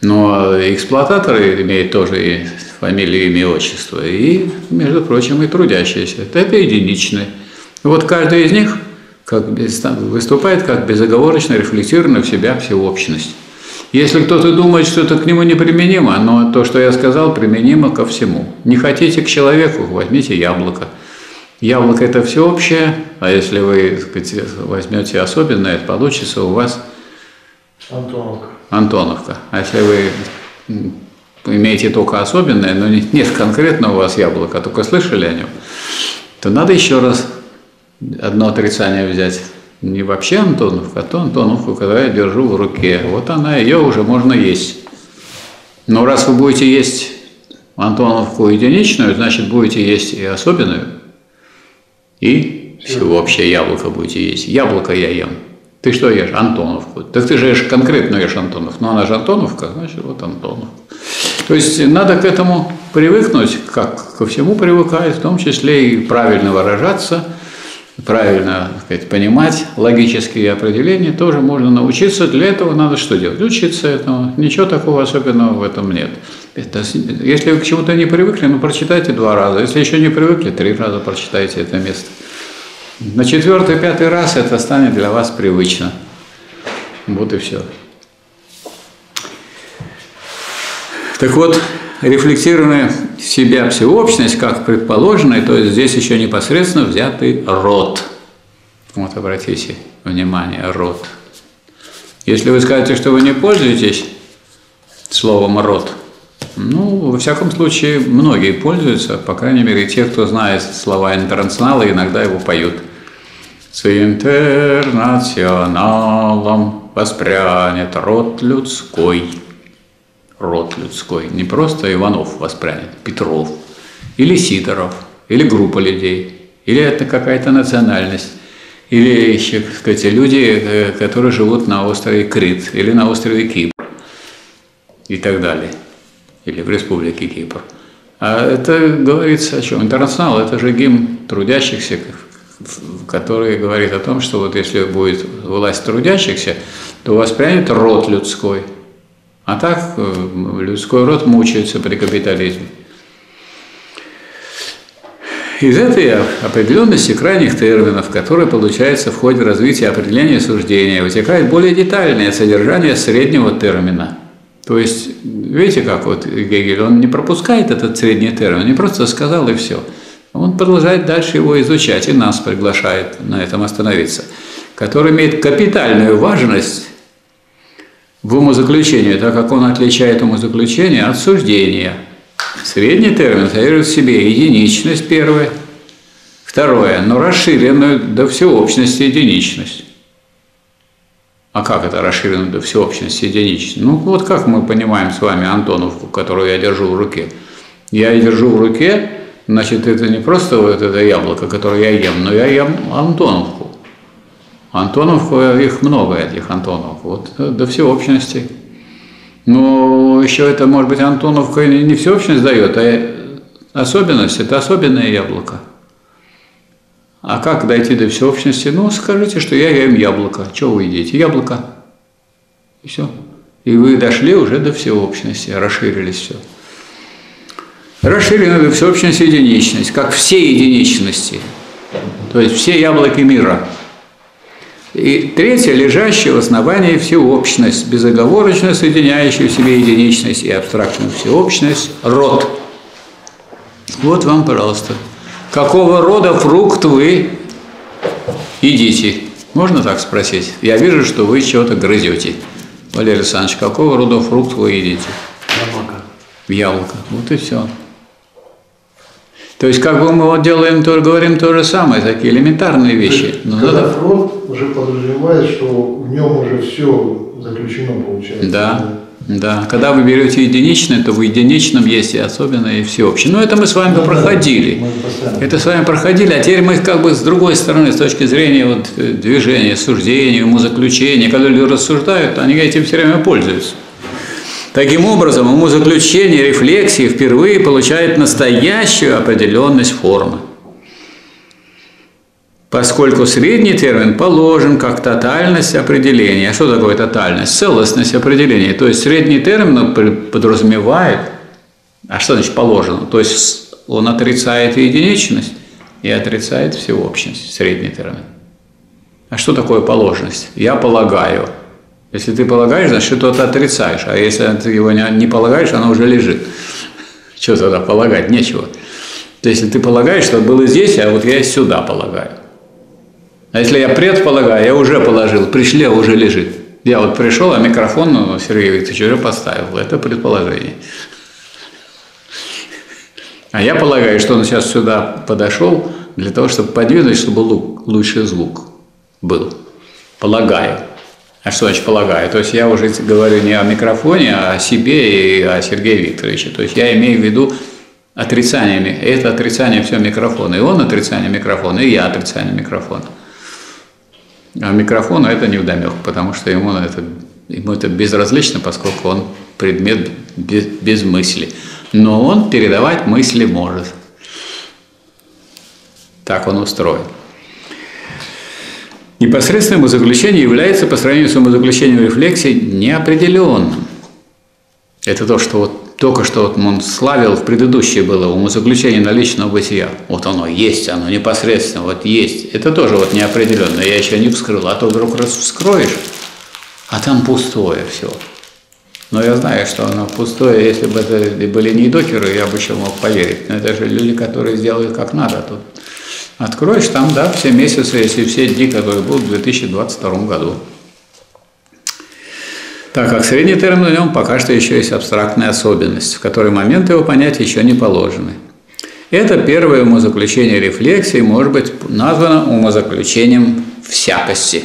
Но эксплуататоры имеют тоже и фамилию, имя, отчество, и, между прочим, и трудящиеся. Это единичные. Вот каждый из них выступает как безоговорочно рефлексированная в себя всеобщность. Если кто-то думает, что это к нему неприменимо, но то, что я сказал, применимо ко всему. Не хотите к человеку, возьмите яблоко. Яблоко – это всеобщее, а если вы, так сказать, возьмете особенное, получится у вас Антоновка. Антоновка. А если вы имеете только особенное, но нет конкретно у вас яблока, только слышали о нем, то надо еще раз одно отрицание взять. Не вообще Антоновка, а ту Антоновку, которую я держу в руке. Вот она, ее уже можно есть. Но раз вы будете есть Антоновку единичную, значит, будете есть и особенную, и всеобщее яблоко будете есть. Яблоко я ем. Ты что ешь? Антоновку. Так ты же ешь, конкретно ешь Антоновку. Но она же Антоновка, значит, вот Антоновка. То есть надо к этому привыкнуть, как ко всему привыкает, в том числе и правильно выражаться, правильно, так сказать, понимать логические определения, тоже можно научиться. Для этого надо что делать? Учиться этому. Ничего такого особенного в этом нет. Если вы к чему-то не привыкли, ну прочитайте 2 раза. Если еще не привыкли, 3 раза прочитайте это место. На 4-й, 5-й раз это станет для вас привычно. Вот и все. Так вот, рефлексированная в себя всеобщность, как предположенная, то есть здесь еще непосредственно взятый род. Вот обратите внимание, род. Если вы скажете, что вы не пользуетесь словом род, ну, во всяком случае, многие пользуются, по крайней мере, те, кто знает слова «Интернационала», иногда его поют. «С интернационалом воспрянет род людской». Род людской. Не просто Иванов воспрянет, Петров, или Сидоров, или группа людей, или это какая-то национальность, или еще, так сказать, люди, которые живут на острове Крит, или на острове Кипр, и так далее, или в республике Кипр. А это говорится о чем? Интернационал – это же гимн трудящихся, который говорит о том, что вот если будет власть трудящихся, то воспрянет род людской. А так людской род мучается при капитализме. Из этой определенности крайних терминов, которые получаются в ходе развития определения суждения, вытекает более детальное содержание среднего термина. То есть, видите, как вот Гегель, он не пропускает этот средний термин, не просто сказал и все. Он продолжает дальше его изучать и нас приглашает на этом остановиться, который имеет капитальную важность в умозаключении, так как он отличает умозаключение от суждения. Средний термин содержит в себе единичность первое, второе, но расширенную до всеобщности единичность. А как это расширено до всеобщности единичности? Ну вот как мы понимаем с вами Антоновку, которую я держу в руке. Я ее держу в руке, значит, это не просто вот это яблоко, которое я ем, но я ем Антоновку. Антоновку, их много, этих Антоновок, вот до всеобщности. Но еще это, может быть, Антоновка не всеобщность дает, а особенность, это особенное яблоко. А как дойти до всеобщности? Ну, скажите, что я ем яблоко. Чего вы едите? Яблоко. И все. И вы дошли уже до всеобщности, расширились все. Расширена до всеобщности единичность, как все единичности, то есть все яблоки мира. И третье, лежащее в основании всеобщность, безоговорочно соединяющая в себе единичность и абстрактную всеобщность, род. Вот вам, пожалуйста. Какого рода фрукт вы едите? Можно так спросить? Я вижу, что вы чего-то грызете. Валерий Александрович, какого рода фрукт вы едите? Яблоко. Яблоко. Вот и все. То есть как бы мы вот делаем, то, говорим то же самое, такие элементарные вещи. Но катафрон уже подразумевает, что в нем уже все заключено получается. Да. Да, когда вы берете единичное, то в единичном есть и особенное, и всеобщее. Но это мы с вами проходили. Это с вами проходили, а теперь мы как бы с другой стороны, с точки зрения вот движения, суждения, умозаключения, когда люди рассуждают, они этим все время пользуются. Таким образом, умозаключение, рефлексии впервые получает настоящую определенность формы. Поскольку средний термин положен как тотальность определения. А что такое тотальность? Целостность определения. То есть средний термин подразумевает, а что значит положено? То есть он отрицает единичность и отрицает всеобщность, средний термин. А что такое положенность? Я полагаю. Если ты полагаешь, значит, что-то отрицаешь. А если ты его не полагаешь, оно уже лежит. Что тогда полагать? Нечего. Если ты полагаешь, что было здесь, а вот я сюда полагаю. А если я предполагаю, я уже положил, пришли, а уже лежит. Я вот пришел, а микрофон, ну, Сергей Викторович уже поставил. Это предположение. А я полагаю, что он сейчас сюда подошел для того, чтобы подвинуть, чтобы лучше звук был. Полагаю. А что значит полагаю? То есть я уже говорю не о микрофоне, а о себе и о Сергее Викторовиче. То есть я имею в виду отрицаниями. Это отрицание всего микрофона. И он отрицание микрофона, и я отрицание микрофона. А микрофону это невдомек, потому что ему это безразлично, поскольку он предмет без мысли. Но он передавать мысли может. Так он устроен. Непосредственное умозаключение является по сравнению с умозаключением рефлексии неопределенным. Это то, что вот только что вот он славил, в предыдущее было умозаключение наличного бытия. Вот оно есть, оно непосредственно, вот есть. Это тоже вот неопределенное, я еще не вскрыл. А то вдруг раз вскроешь, а там пустое все. Но я знаю, что оно пустое, если бы это были не докеры, я бы еще мог поверить. Но это же люди, которые сделают как надо тут. Откроешь там, да, все месяцы, если все дни, которые будут в 2022 году. Так как средний термин в нем пока что еще есть абстрактная особенность, в которой момент его понятия еще не положены. Это первое умозаключение рефлексии может быть названо умозаключением всякости.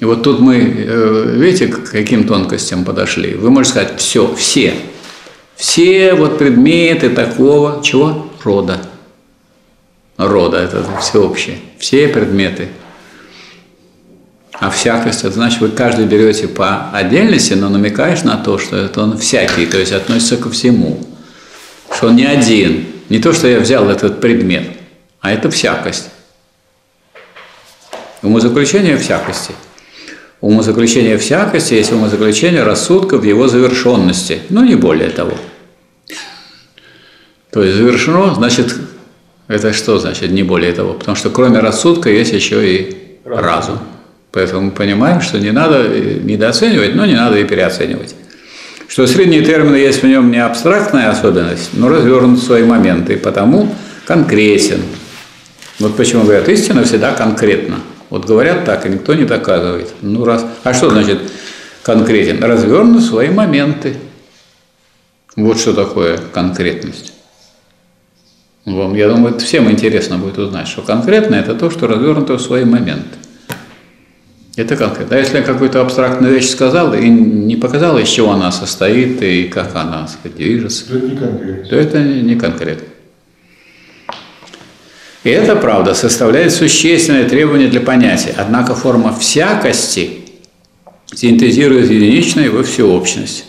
И вот тут мы, видите, к каким тонкостям подошли. Вы можете сказать «все», «все». Все вот предметы такого, чего? Рода. Рода – это всеобщее, все предметы. А всякость – это значит, вы каждый берете по отдельности, но намекаешь на то, что это он всякий, то есть относится ко всему. Что он не один, не то, что я взял этот предмет, а это всякость. Умозаключение всякости. Умозаключение всякости есть умозаключение рассудка в его завершенности, но не более того. То есть завершено – значит… Это что значит не более того? Потому что кроме рассудка есть еще и разум. Поэтому мы понимаем, что не надо недооценивать, но не надо и переоценивать. Что средний термин есть в нем не абстрактная особенность, но развернут в свои моменты, и потому конкретен. Вот почему говорят, истина всегда конкретна. Вот говорят так, и никто не доказывает. Ну, раз... А что значит конкретен? Развернут в свои моменты. Вот что такое конкретность. Вам, я думаю, это всем интересно будет узнать, что конкретно это то, что развернуто в свои моменты. Это конкретно. А если я какую-то абстрактную вещь сказал и не показал, из чего она состоит и как она, сказать, движется, то это не конкретно. И это, правда, составляет существенное требование для понятия. Однако форма всякости синтезирует единичное во всеобщность.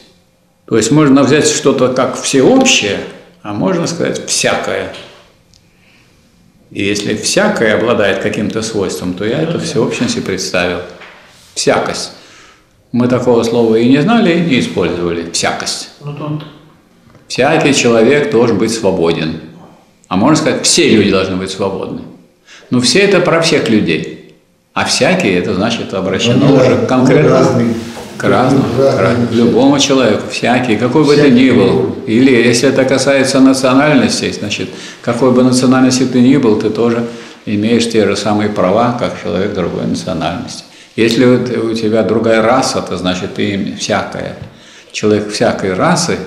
То есть можно взять что-то как всеобщее, а можно сказать «всякое». И если «всякое» обладает каким-то свойством, то я это всеобщность и представил. Всякость. Мы такого слова и не знали, и не использовали. Всякость. Всякий человек должен быть свободен. А можно сказать, все люди должны быть свободны. Но все – это про всех людей. А всякий – это значит обращено уже конкретно. К любому человеку, всякий, какой бы ты ни был. Или если это касается национальности, значит, какой бы национальности ты ни был, ты тоже имеешь те же самые права, как человек другой национальности. Если у тебя другая раса, то значит ты всякая. Человек всякой расы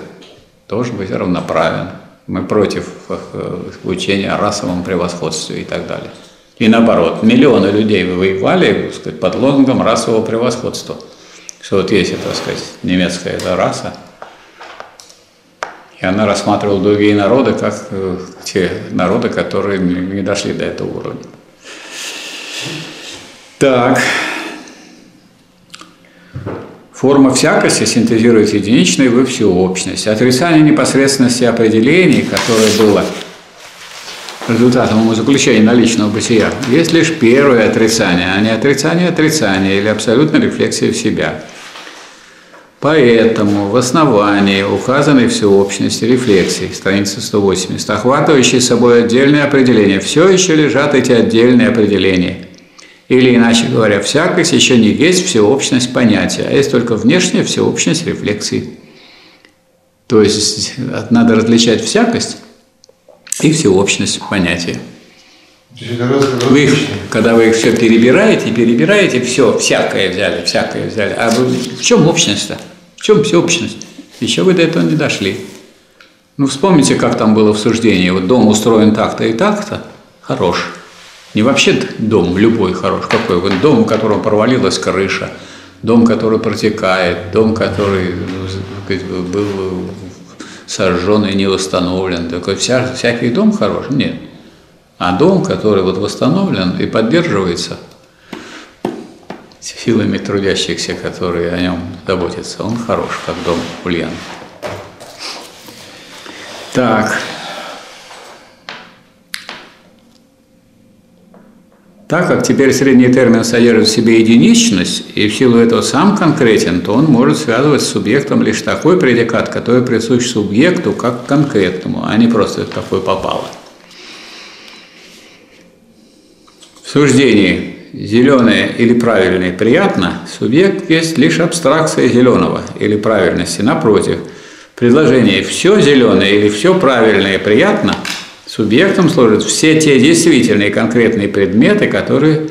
должен быть равноправен. Мы против учения о расовом превосходстве и так далее. И наоборот, миллионы людей воевали, так сказать, под лозунгом расового превосходства. Что вот есть, так сказать, немецкая эта раса, и она рассматривала другие народы, как те народы, которые не дошли до этого уровня. Так. Форма всякости синтезирует единичное в всеобщность. Отрицание непосредственности определений, которое было результатом умозаключения наличного бытия, есть лишь первое отрицание, а не отрицание отрицания или абсолютная рефлексия в себя. Поэтому в основании указанной всеобщности рефлексии, страница 180, охватывающие собой отдельные определения, все еще лежат эти отдельные определения. Или, иначе говоря, всякость еще не есть всеобщность понятия, а есть только внешняя всеобщность рефлексии. То есть надо различать всякость и всеобщность понятия. Когда вы их все перебираете, все, всякое взяли. А в чем общность-то? В чем всеобщность? Еще вы до этого не дошли. Ну, вспомните, как там было в суждении. Вот дом устроен так-то и так-то, хорош. Не вообще дом любой хорош, какой? Вот дом, у которого провалилась крыша, дом, который протекает, дом, который был сожжен и не восстановлен. Такой всякий дом хорош? Нет. А дом, который вот восстановлен и поддерживается силами трудящихся, которые о нем заботятся, он хорош, как дом Ульяна. Так. Так как теперь средний термин содержит в себе единичность, и в силу этого сам конкретен, то он может связывать с субъектом лишь такой предикат, который присущ субъекту как конкретному, а не просто такой попало. В суждении «зеленое» или «правильное» приятно, субъект есть лишь абстракция зеленого или правильности. Напротив, в предложении «все зеленое» или «все правильное» приятно, субъектом служат все те действительные конкретные предметы, которые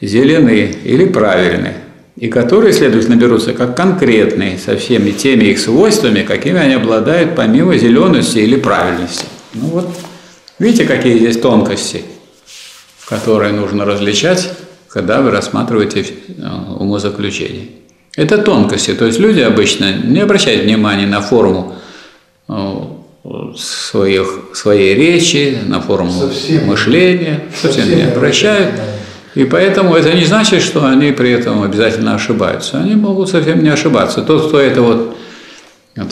зелены или правильны, и которые, следовательно, берутся как конкретные со всеми теми их свойствами, какими они обладают помимо зелености или правильности. Ну вот, видите, какие здесь тонкости, которые нужно различать, когда вы рассматриваете умозаключение. Это тонкости, то есть люди обычно не обращают внимания на форму своей речи, на форму мышления, совсем не обращают. И поэтому это не значит, что они при этом обязательно ошибаются. Они могут совсем не ошибаться. Тот, кто это вот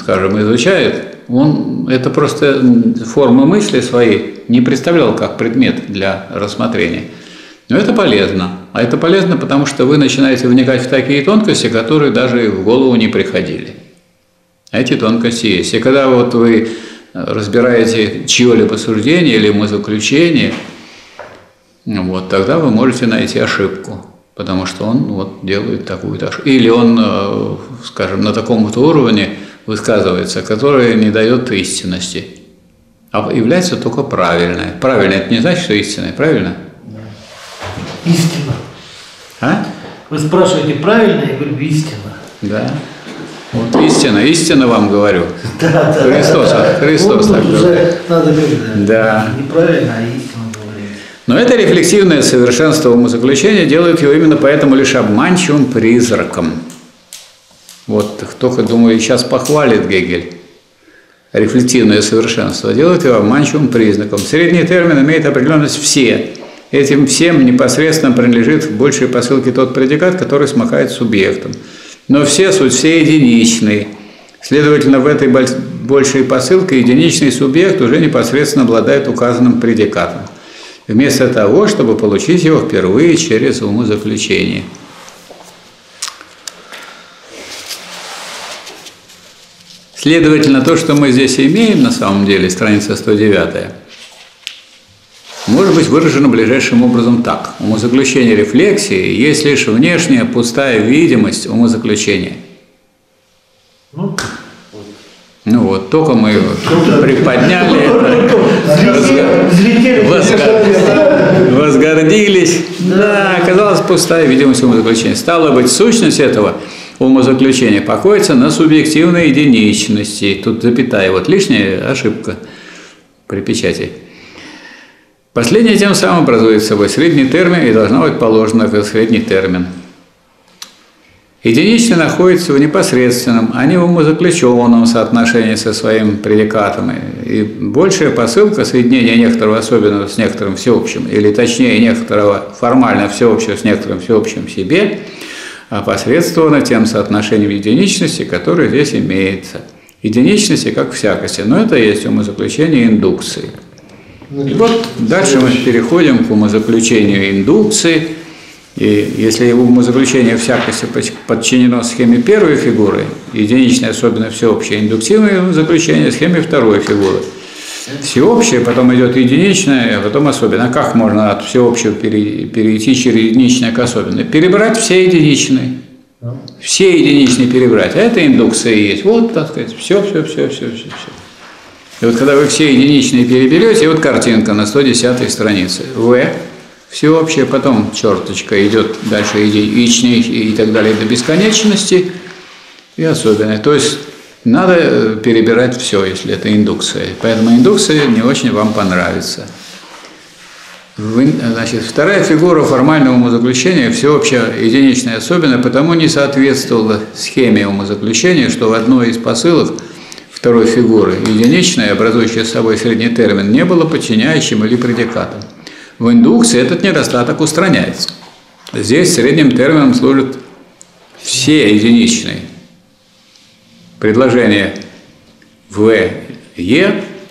скажем, изучает, он это просто формы мысли своей не представлял как предмет для рассмотрения. Но это полезно. А это полезно, потому что вы начинаете вникать в такие тонкости, которые даже в голову не приходили. Эти тонкости есть. И когда вот вы разбираете чье-либо суждение или умозаключение, вот, тогда вы можете найти ошибку, потому что он вот делает такую-то ошибку. Или он, скажем, на таком-то уровне высказывается, который не дает истинности, а является только правильное. Правильное – это не значит, что истинное, правильно? Да. Истина. А? Вы спрашиваете правильное, я говорю истина. Да. Вот истина, истина вам говорю. Да, Христос, да, да. Христос так говорит. Надо говорить, да. Неправильно, а истину говорит. Но это рефлексивное совершенство умозаключения делает его именно поэтому лишь обманчивым призраком. Вот кто-то, думаю, сейчас похвалит Гегель. Рефлективное совершенство делает его обманчивым признаком. Средний термин имеет определенность «все». Этим всем непосредственно принадлежит в большей посылке тот предикат, который смыкает субъектом. Но все суть, все единичные. Следовательно, в этой большей посылке единичный субъект уже непосредственно обладает указанным предикатом, вместо того, чтобы получить его впервые через умозаключение. Следовательно, то, что мы здесь имеем, на самом деле, страница 109, может быть выражено ближайшим образом так. Умозаключение рефлексии есть лишь внешняя пустая видимость умозаключения. Ну вот, только мы приподняли это, возгордились, да, оказалась пустая видимость умозаключения. Стало быть, сущность этого умозаключения покоится на субъективной единичности. Тут запятая, вот лишняя ошибка. при печати. Последнее тем самым образует собой средний термин и должно быть положено как средний термин. Единичный находится в непосредственном, а не в умозаключенном соотношении со своим предикатом, и большая посылка соединения некоторого особенного с некоторым всеобщим, или точнее некоторого формально всеобщего с некоторым всеобщим себе, опосредствована тем соотношением единичности, которое здесь имеется. Единичности как всякости, но это есть умозаключение индукции. И вот дальше мы переходим к умозаключению индукции. И если его умозаключение всякости подчинено схеме первой фигуры, единичное, особенно всеобщее, индуктивное умозаключение схеме второй фигуры. Всеобщее, потом идет единичное, а потом особенное. А как можно от всеобщего перейти через единичное к особенное? Перебрать все единичные. Все единичные перебрать. А это индукция и есть. Вот, так сказать, все. И вот когда вы все единичные переберете, вот картинка на 110-й странице. В. Всеобщее, потом черточка, идет дальше яичный и так далее до бесконечности, и особенное. То есть надо перебирать все, если это индукция. Поэтому индукция не очень вам понравится. Значит, вторая фигура формального умозаключения, всеобщее, единичное, особенное, потому не соответствовала схеме умозаключения, что в одной из посылок второй фигуры единичное, образующее собой средний термин, не было подчиняющим или предикатом. В индукции этот недостаток устраняется. Здесь средним термином служат все единичные. Предложение «ве»,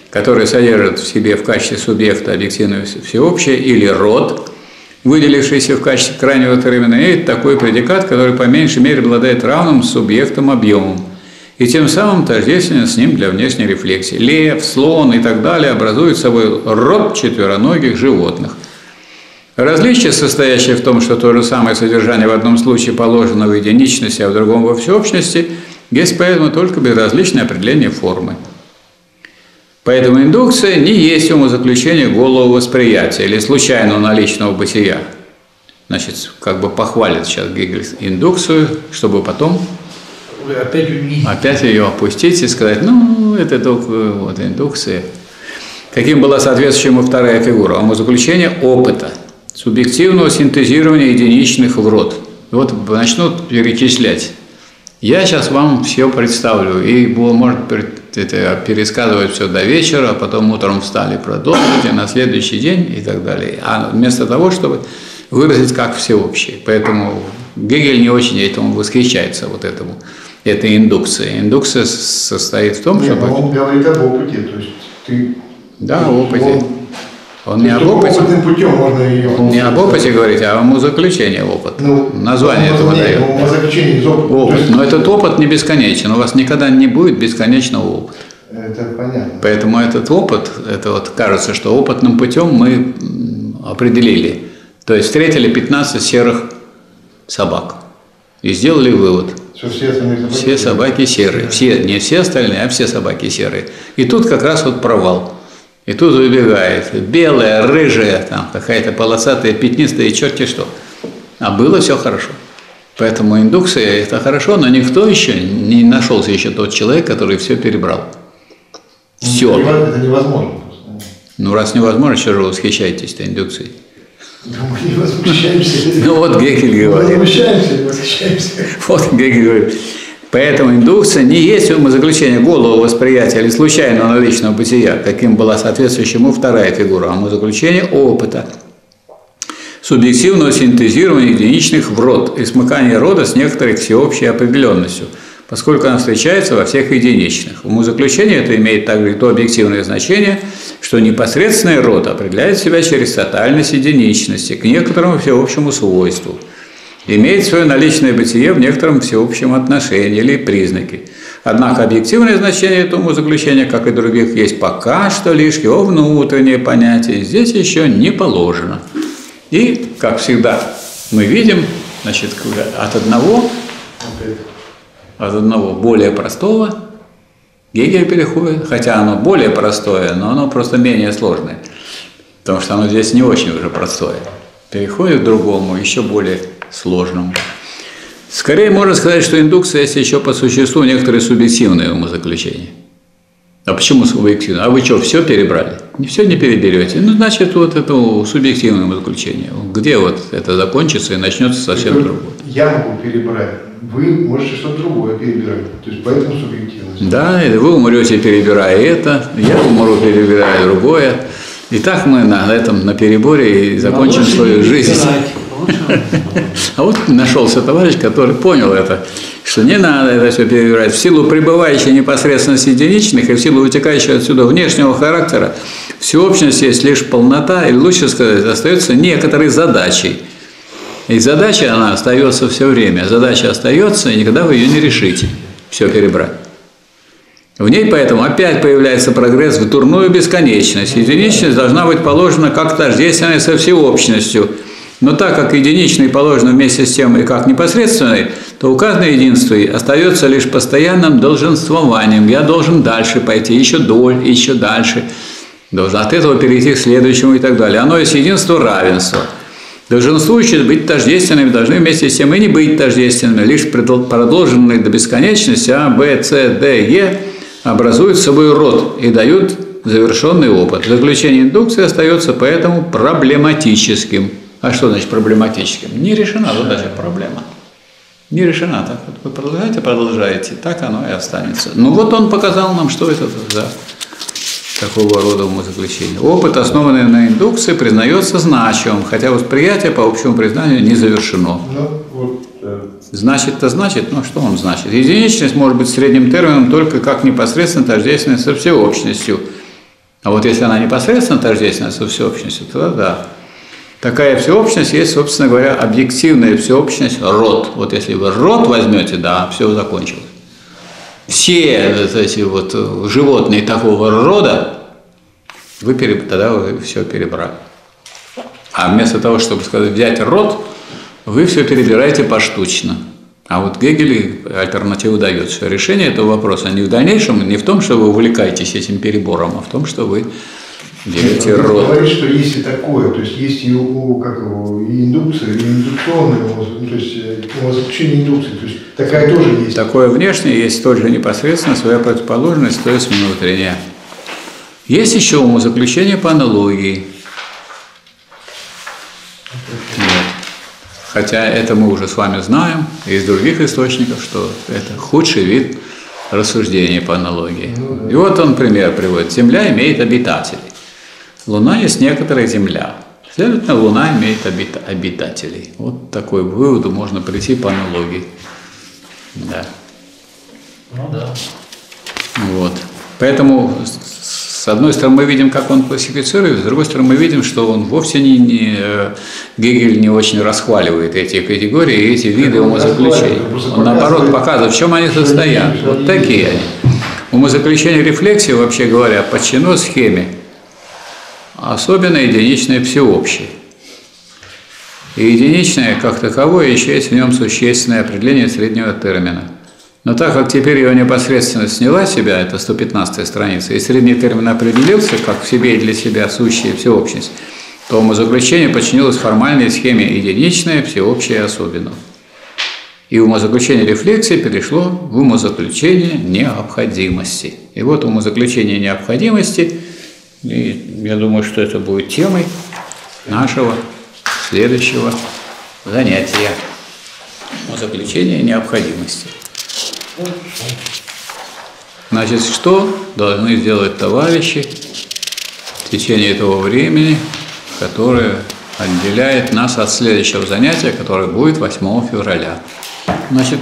которое содержит в себе в качестве субъекта объективное всеобщее, или род, выделившийся в качестве крайнего термина, имеет такой предикат, который по меньшей мере обладает равным субъектом объемом и тем самым тождественно с ним для внешней рефлексии. Лев, слон и так далее образуют собой род четвероногих животных. Различие, состоящее в том, что то же самое содержание в одном случае положено в единичности, а в другом во всеобщности, есть поэтому только безразличное определение формы. Поэтому индукция не есть умозаключение голого восприятия или случайного наличного бытия. Значит, как бы похвалит сейчас Гегель индукцию, чтобы потом опять ее опустить и сказать, ну, это только вот индукция. Каким была соответствующая ему вторая фигура? Умозаключение опыта, субъективного синтезирования единичных в род. Вот начнут перечислять. Я сейчас вам все представлю, и можно пересказывать все до вечера, а потом утром встали, продолжите, на следующий день и так далее. А вместо того, чтобы выразить как всеобщее. Поэтому Гегель не очень этому восхищается, вот этому. Это индукция. Индукция состоит в том, что... Он говорит об опыте, то есть ты... Да, об опыте. Он не об опыте. Он не об опыте говорит, а о умозаключении опыта. Ну, название этого дает. Умозаключение из опыта. Опыт. Но этот опыт не бесконечен. У вас никогда не будет бесконечного опыта. Это понятно. Поэтому этот опыт, это вот кажется, что опытным путем мы определили. То есть встретили 15 серых собак и сделали вывод. Все собаки серые. Все, не все остальные, а все собаки серые. И тут как раз вот провал. И тут выбегает белая, рыжая, там какая-то полосатая, пятнистая, черти что. А было все хорошо. Поэтому индукция – это хорошо, но никто еще не нашелся, еще тот человек, который все перебрал. Все. Это невозможно. Ну, раз невозможно, что же вы восхищаетесь-то индукцией? Да мы не возмущаемся. Ну вот Гегель говорит. Возмущаемся. Вот Гегель говорит. Поэтому индукция не есть умозаключение голого восприятия или случайного наличного бытия, каким была соответствующая ему вторая фигура, а умозаключение опыта, субъективного синтезирования единичных в род и смыкания рода с некоторой всеобщей определенностью, поскольку она встречается во всех единичных. Умозаключение это имеет также и то объективное значение, что непосредственный род определяет себя через тотальность единичности к некоторому всеобщему свойству, имеет свое наличное бытие в некотором всеобщем отношении или признаке. Однако объективное значение этого умозаключения, как и других, есть пока что лишь его внутреннее понятие, здесь еще не положено. И, как всегда, мы видим, значит, от одного более простого Гегель переходит, хотя оно более простое, но оно просто менее сложное, потому что оно здесь не очень уже простое, переходит к другому, еще более сложному. Скорее можно сказать, что индукция есть еще по существу некоторые субъективные умозаключения. А почему субъективные? А вы что, все перебрали? Не все не переберете. Ну, значит, вот это субъективное заключение. Где вот это закончится и начнется совсем другое. Я могу перебрать. Вы можете что-то другое перебирать. То есть поэтому субъективность. Да, вы умрете, перебирая это, я умру, перебирая другое. И так мы на этом, на переборе и закончим свою жизнь. А вот нашелся товарищ, который понял это, что не надо это все перебирать. В силу пребывающей непосредственности единичных и в силу вытекающего отсюда внешнего характера, всеобщность есть лишь полнота, и лучше сказать, остаются некоторые задачи. И задача, она остается все время. Задача остается, и никогда вы ее не решите. Все перебрать. В ней поэтому опять появляется прогресс в дурную бесконечность. Единичность должна быть положена как тождественной со всеобщностью. Но так как единичный положено вместе с тем и как непосредственный, то указанное единство остается лишь постоянным долженствованием. Я должен дальше пойти, еще дальше. Должен от этого перейти к следующему и так далее. Оно есть единство равенства. Долженствующие быть тождественными должны вместе с тем и не быть тождественными. Лишь продолженные до бесконечности А, Б, С, Д, Е образуют собой род и дают завершенный опыт. Заключение индукции остается поэтому проблематическим. А что значит проблематическим? Не решена задача, проблема. Не решена. Так вот вы продолжаете, так оно и останется. Ну вот он показал нам, что это за такого рода умозаключение. Опыт, основанный на индукции, признается значимым, хотя восприятие по общему признанию не завершено. Значит-то значит, но что он значит? Единичность может быть средним термином только как непосредственно тождественной со всеобщностью. А вот если она непосредственно тождественна со всеобщностью, то да. Такая всеобщность есть, собственно говоря, объективная всеобщность род. Вот если вы род возьмете, да, все закончилось. Все эти вот животные такого рода, вы тогда вы все перебрали. А вместо того, чтобы сказать, взять род, вы все перебираете поштучно. А вот Гегель альтернативу дает. Все решение этого вопроса не в дальнейшем, не в том, что вы увлекаетесь этим перебором, а в том, что вы берете род. Говорит, что есть и такое, то есть есть и индукция, и индукционная, то есть у вас вообще индукция, то есть такая тоже есть. Такое внешнее есть тоже же непосредственно своя противоположность, то есть внутренняя. Есть еще умозаключение по аналогии. Хотя это мы уже с вами знаем из других источников, что это худший вид рассуждения по аналогии. Ну, да. И вот он пример приводит. Земля имеет обитателей. Луна есть некоторая земля. Следовательно, Луна имеет обитателей. Вот такой выводу можно прийти по аналогии. Да. Ну да. Вот. Поэтому, с одной стороны, мы видим, как он классифицирует, с другой стороны, мы видим, что он вовсе Гегель не очень расхваливает эти категории и эти виды умозаключений. Он, наоборот, показывает, в чем они состоят. Вот такие они. Умозаключение рефлексии, вообще говоря, подчинено схеме. Особенно единичное всеобщее. И единичное, как таковое, еще есть в нем существенное определение среднего термина. Но так как теперь его непосредственность сняла себя, это 115-я страница, и средний термин определился, как в себе и для себя сущая всеобщность, то умозаключение подчинилось формальной схеме единичное, всеобщее, особенно. И умозаключение рефлексии перешло в умозаключение необходимости. И вот умозаключение необходимости. И я думаю, что это будет темой нашего следующего занятия. Заключение необходимости. Значит, что должны сделать товарищи в течение того времени, которое отделяет нас от следующего занятия, которое будет 8 февраля? Значит,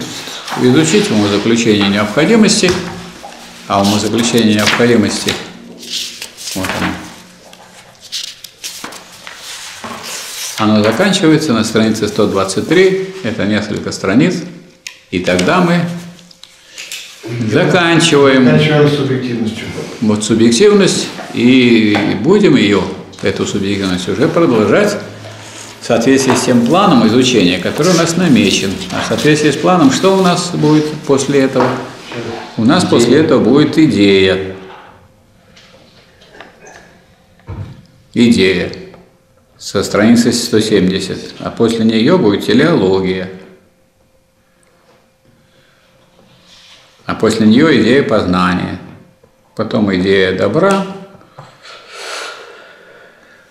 изучить умозаключение необходимости, а умозаключение необходимости вот оно заканчивается на странице 123, это несколько страниц, и тогда мы заканчиваем субъективностью. Вот субъективность, и будем ее, эту субъективность, уже продолжать в соответствии с тем планом изучения, который у нас намечен. А в соответствии с планом, что у нас будет после этого? У нас после этого будет идея. Идея со страницы 170, а после нее будет телеология, а после нее идея познания, потом идея добра,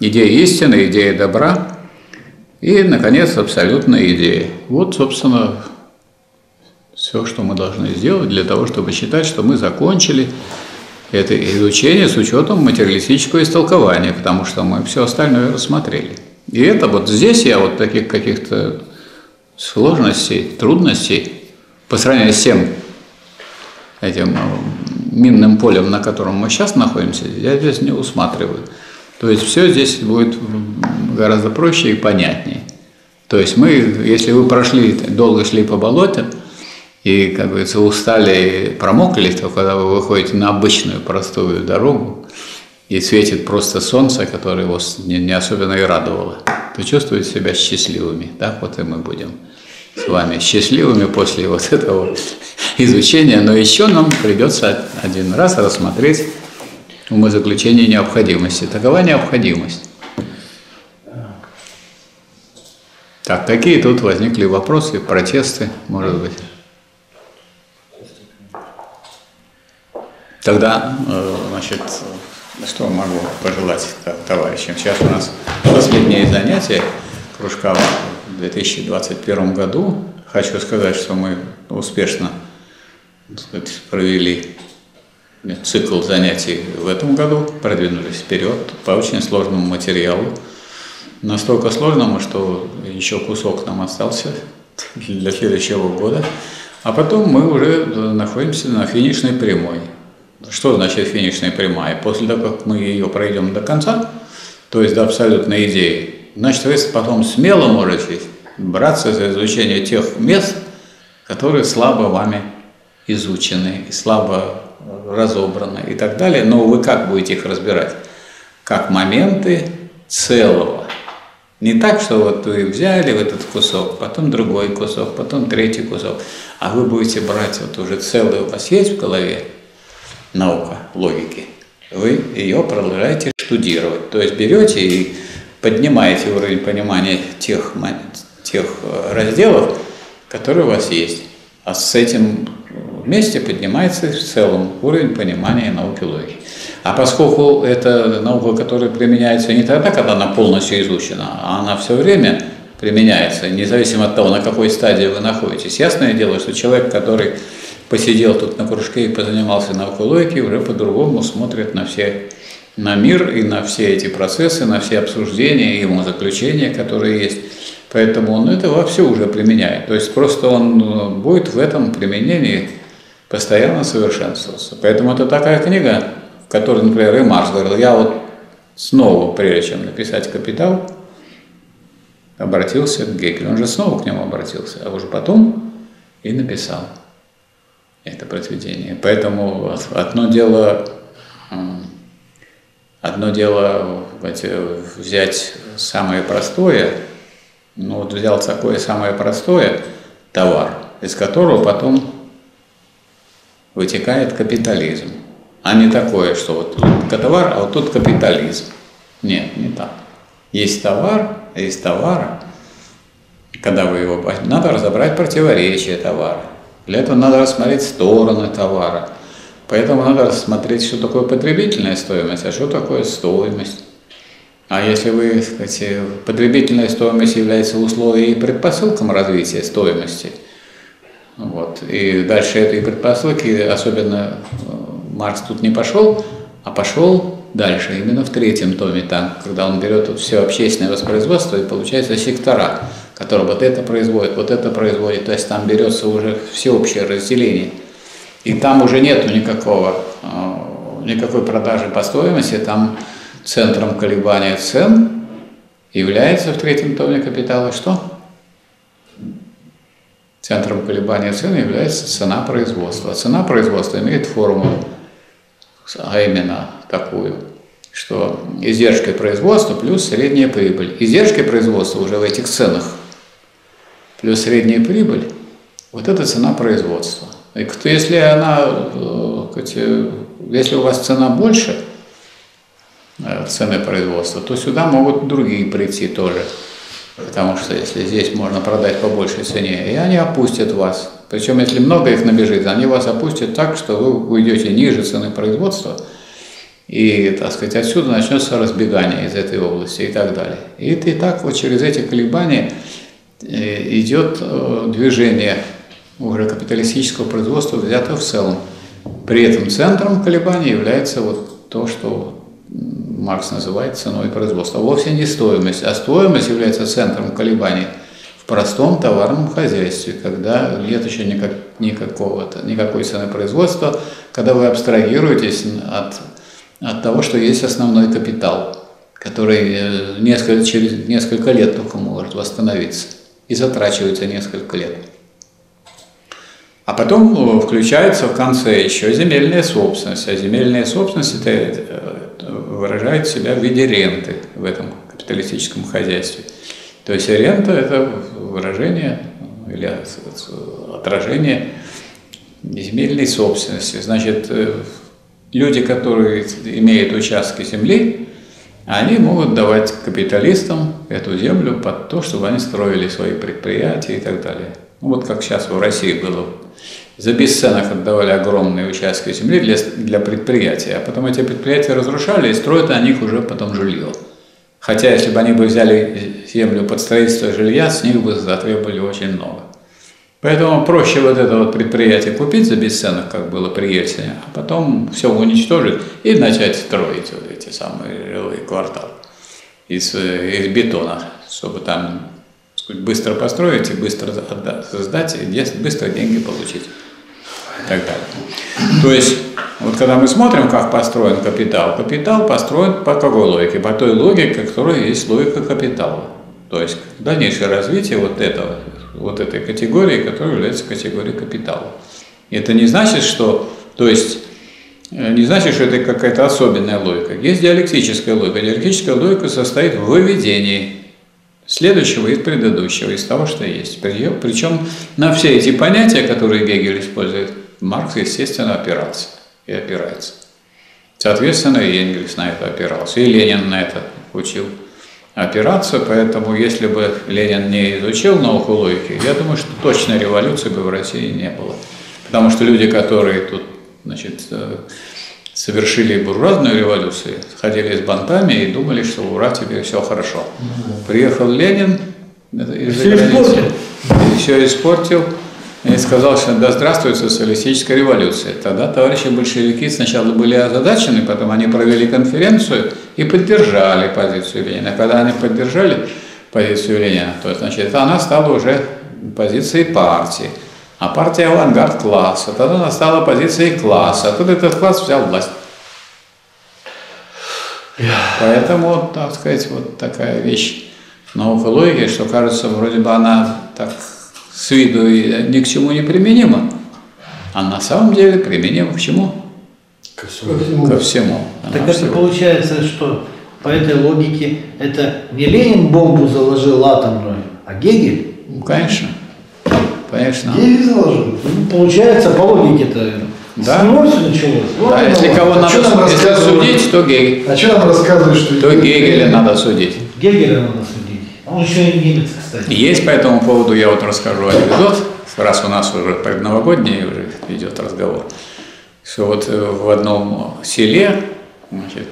идея истины, идея добра и, наконец, абсолютная идея. Вот, собственно, все, что мы должны сделать для того, чтобы считать, что мы закончили это изучение с учетом материалистического истолкования, потому что мы все остальное рассмотрели. И это вот здесь я вот таких каких-то сложностей, трудностей по сравнению с тем этим минным полем, на котором мы сейчас находимся, я здесь не усматриваю. То есть все здесь будет гораздо проще и понятнее. То есть мы, если вы прошли, долго шли по болоту, и, как говорится, устали и промокли, то когда вы выходите на обычную простую дорогу, и светит просто солнце, которое вас не особенно и радовало, то чувствуете себя счастливыми. Так вот и мы будем с вами счастливыми после вот этого изучения. Но еще нам придется один раз рассмотреть умозаключение необходимости. Такова необходимость. Так, какие тут возникли вопросы, протесты, может быть? Тогда, значит, что могу пожелать товарищам? Сейчас у нас последнее занятие кружка в 2021 году. Хочу сказать, что мы успешно, так сказать, провели цикл занятий в этом году, продвинулись вперед по очень сложному материалу. Настолько сложному, что еще кусок нам остался для следующего года. А потом мы уже находимся на финишной прямой. Что значит финишная прямая? После того, как мы ее пройдем до конца, то есть до абсолютной идеи, значит, вы потом смело можете браться за изучение тех мест, которые слабо вами изучены, слабо разобраны и так далее. Но вы как будете их разбирать? Как моменты целого. Не так, что вот вы взяли этот кусок, потом другой кусок, потом третий кусок, а вы будете брать вот уже целый, у вас есть в голове наука логики, вы ее продолжаете штудировать. То есть берете и поднимаете уровень понимания тех разделов, которые у вас есть. А с этим вместе поднимается в целом уровень понимания науки логики. А поскольку это наука, которая применяется не тогда, когда она полностью изучена, а она все время применяется, независимо от того, на какой стадии вы находитесь. Ясное дело, что человек, который посидел тут на кружке и позанимался наукой логики, уже по-другому смотрит на все, на мир и на все эти процессы, на все обсуждения и умозаключения, которые есть. Поэтому он это вовсю уже применяет. То есть просто он будет в этом применении постоянно совершенствоваться. Поэтому это такая книга, в которой, например, и Маркс говорил, я вот снова, прежде чем написать «Капитал», обратился к Гегелю. Он же снова к нему обратился, а уже потом и написал это произведение. Поэтому одно дело взять самое простое, ну вот взял такое самое простое товар, из которого потом вытекает капитализм, а не такое, что вот тут товар, а вот тут капитализм. Нет, не так. Есть товар, есть товар, когда вы его... Надо разобрать противоречия товара. Для этого надо рассмотреть стороны товара. Поэтому надо рассмотреть, что такое потребительная стоимость, а что такое стоимость. А если вы, так сказать, потребительная стоимость является условием и предпосылком развития стоимости, вот, и дальше этой предпосылки, особенно Маркс тут не пошел, а пошел дальше, именно в третьем томе, там, когда он берет вот все общественное воспроизводство и получается сектора, которые вот это производит, то есть там берется уже всеобщее разделение. И там уже нет никакой продажи по стоимости, там центром колебания цен является в третьем томе «Капитала» что? Центром колебания цен является цена производства. Цена производства имеет формулу, а именно такую, что издержки производства плюс средняя прибыль. Издержки производства уже в этих ценах плюс средняя прибыль, вот это цена производства. И если она, если у вас цена больше цены производства, то сюда могут другие прийти тоже. Потому что если здесь можно продать по большей цене, и они опустят вас. Причем, если много их набежит, они вас опустят так, что вы уйдете ниже цены производства, И, так сказать, отсюда начнется разбегание из этой области и так далее. И так вот через эти колебания идет движение уже капиталистического производства, взятого в целом. При этом центром колебаний является вот то, что Маркс называет ценой производства. А вовсе не стоимость, а стоимость является центром колебаний в простом товарном хозяйстве, когда нет еще никакой цены производства, когда вы абстрагируетесь от того, что есть основной капитал, который через несколько лет только может восстановиться и затрачивается несколько лет. А потом включается в конце еще земельная собственность, а земельная собственность выражает себя в виде ренты в этом капиталистическом хозяйстве. То есть рента – это выражение или отражение земельной собственности. Значит, люди, которые имеют участки земли, они могут давать капиталистам эту землю под то, чтобы они строили свои предприятия и так далее. Ну, вот как сейчас в России было. За бесценок отдавали огромные участки земли для предприятий, а потом эти предприятия разрушали и строят на них уже потом жилье. Хотя, если бы они взяли землю под строительство жилья, с них бы затребовали очень много. Поэтому проще вот это вот предприятие купить за бесценок, как было при Ельцине, а потом все уничтожить и начать строить вот эти самые жилые кварталы из бетона, чтобы там быстро построить и быстро сдать, и быстро деньги получить и так далее. То есть, вот когда мы смотрим, как построен капитал, капитал построен по какой логике? По той логике, которая есть логика капитала. То есть, дальнейшее развитие вот этой категории, которая является категорией капитала. Это не значит, что это какая-то особенная логика. Есть диалектическая логика. Диалектическая логика состоит в выведении следующего и предыдущего, из того, что есть. Причем на все эти понятия, которые Гегель использует, Маркс, естественно, опирался и опирается. Соответственно, и Энгельс на это опирался, и Ленин на это учил опираться, поэтому если бы Ленин не изучил науку логики, я думаю, что точно революции бы в России не было. Потому что люди, которые тут, значит, совершили буржуазную революцию, ходили с бантами и думали, что ура, тебе все хорошо. Приехал Ленин из-за границы, все испортил, и сказал, что да здравствует социалистическая революция. Тогда товарищи-большевики сначала были озадачены, потом они провели конференцию и поддержали позицию Ленина. Когда они поддержали позицию Ленина, то значит, она стала уже позицией партии. А партия авангард класса, тогда она стала позицией класса, а тут этот класс взял власть. Поэтому, так сказать, вот такая вещь наука логики, что кажется, вроде бы она так с виду и ни к чему не применима, а на самом деле применима к чему? Ко всему. Ко всему. Так это получается, что по этой логике это не Ленин бомбу заложил атомную, а Гегель? Ну, конечно. Конечно. Получается, по логике-то, да? С него все началось. Да, если кого надо судить, то Гегель. А что нам рассказывают, что то Гегеля надо судить. Гегеля надо судить. Он еще и немец, кстати. Есть по этому поводу, я вот расскажу анекдот, раз у нас уже предновогодний уже идет разговор, что вот в одном селе, значит,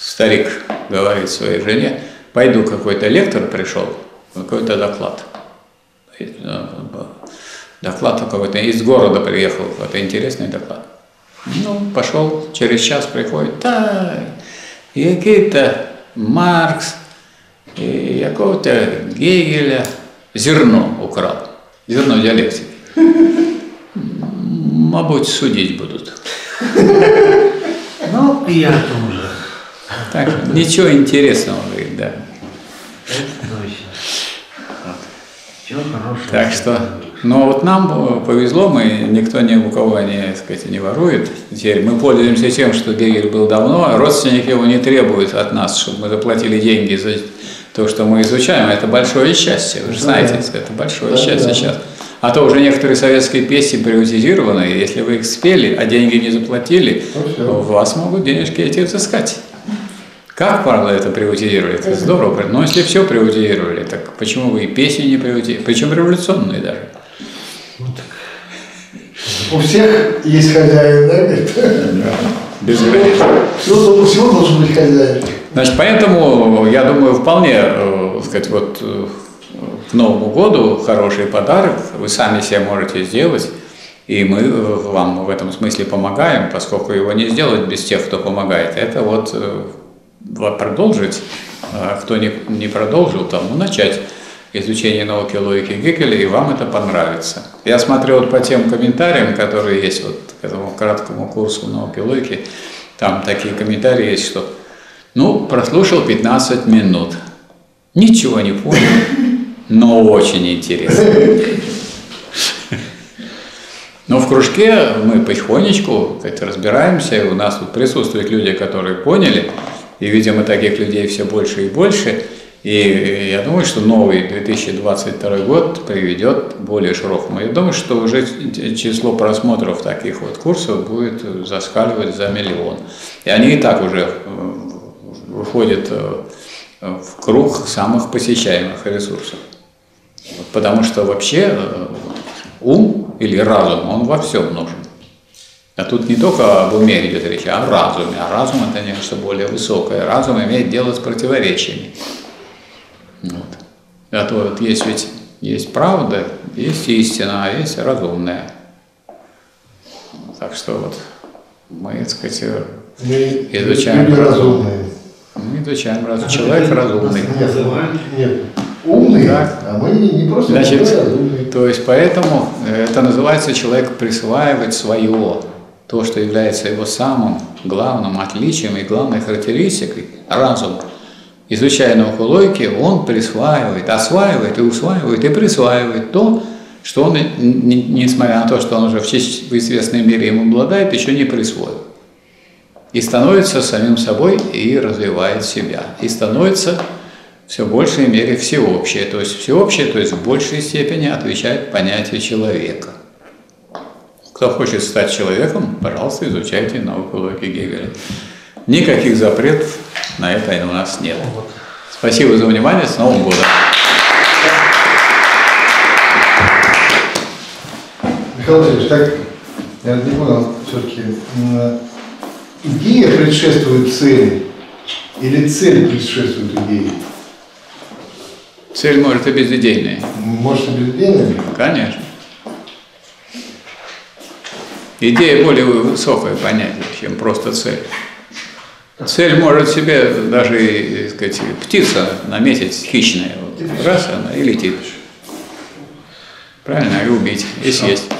старик говорит своей жене: пойду, какой-то лектор пришел, какой-то доклад. Доклад какой-то из города приехал, это интересный доклад. Ну, пошел, через час приходит, да, какие-то Маркс, и какого-то Гегеля зерно украл, зерно диалектики. Мабуть, судить будут. Ну, я тоже. Так, ничего интересного, говорит, да. Так что, но вот нам повезло, мы никто ни у кого не, так сказать, не ворует. Теперь мы пользуемся тем, что Гегель был давно, родственники его не требуют от нас, чтобы мы заплатили деньги за то, что мы изучаем. Это большое счастье, вы же знаете, это большое счастье сейчас. А то уже некоторые советские песни приватизированы, если вы их спели, а деньги не заплатили, у вас могут денежки эти взыскать. Как правило это приватизировали, это здорово, но если все приватизировали, так почему вы и песни не приватизировали, причем революционные даже. Вот. У всех есть хозяин, да? Безгранично. У всего должен быть хозяин. Значит, поэтому, я думаю, вполне, сказать, вот к Новому году хороший подарок вы сами себе можете сделать, и мы вам в этом смысле помогаем, поскольку его не сделать без тех, кто помогает. Это вот продолжить, кто не продолжил, тому начать изучение науки логики Гегеля, и вам это понравится. Я смотрю вот по тем комментариям, которые есть вот к этому краткому курсу науки логики, там такие комментарии есть, что ну, прослушал 15 минут, ничего не понял, но очень интересно. Но в кружке мы потихонечку разбираемся, и у нас тут присутствуют люди, которые поняли, и, видимо, таких людей все больше и больше. И я думаю, что новый 2022 год приведет к более широкому. Я думаю, что уже число просмотров таких вот курсов будет зашкаливать за 1 миллион. И они и так уже выходят в круг самых посещаемых ресурсов. Потому что вообще ум или разум, он во всем нужен. А тут не только об уме идет речь, а о разуме. А разум – это нечто более высокое. Разум имеет дело с противоречиями. Вот. А то вот есть ведь есть правда, есть истина, а есть разумная. Так что вот мы, так сказать, изучаем разум. Мы изучаем разум. Человек разумный. Нет, умный, так. А мы не просто разумные. То есть поэтому это называется человек присваивать свое, то, что является его самым главным отличием и главной характеристикой разума. Изучая науку логики, он присваивает, осваивает и усваивает, и присваивает то, что он, несмотря на то, что он уже в известной мере им обладает, еще не присвоил. И становится самим собой, и развивает себя. И становится все в большей мере всеобщее, то есть в большей степени отвечает понятию человека. Кто хочет стать человеком, пожалуйста, изучайте науку логики Гегеля. Никаких запретов на это у нас нет. Спасибо за внимание. С Новым годом! Михаил Васильевич, так, я не понял, все-таки идея предшествует цели или цель предшествует идее? Цель может и безидейная. Может и безидейная? Конечно. Идея более высокое понятие, чем просто цель. Цель может себе даже, так сказать, птица наметить хищная, вот, раз она и летит, правильно, и убить, и съесть.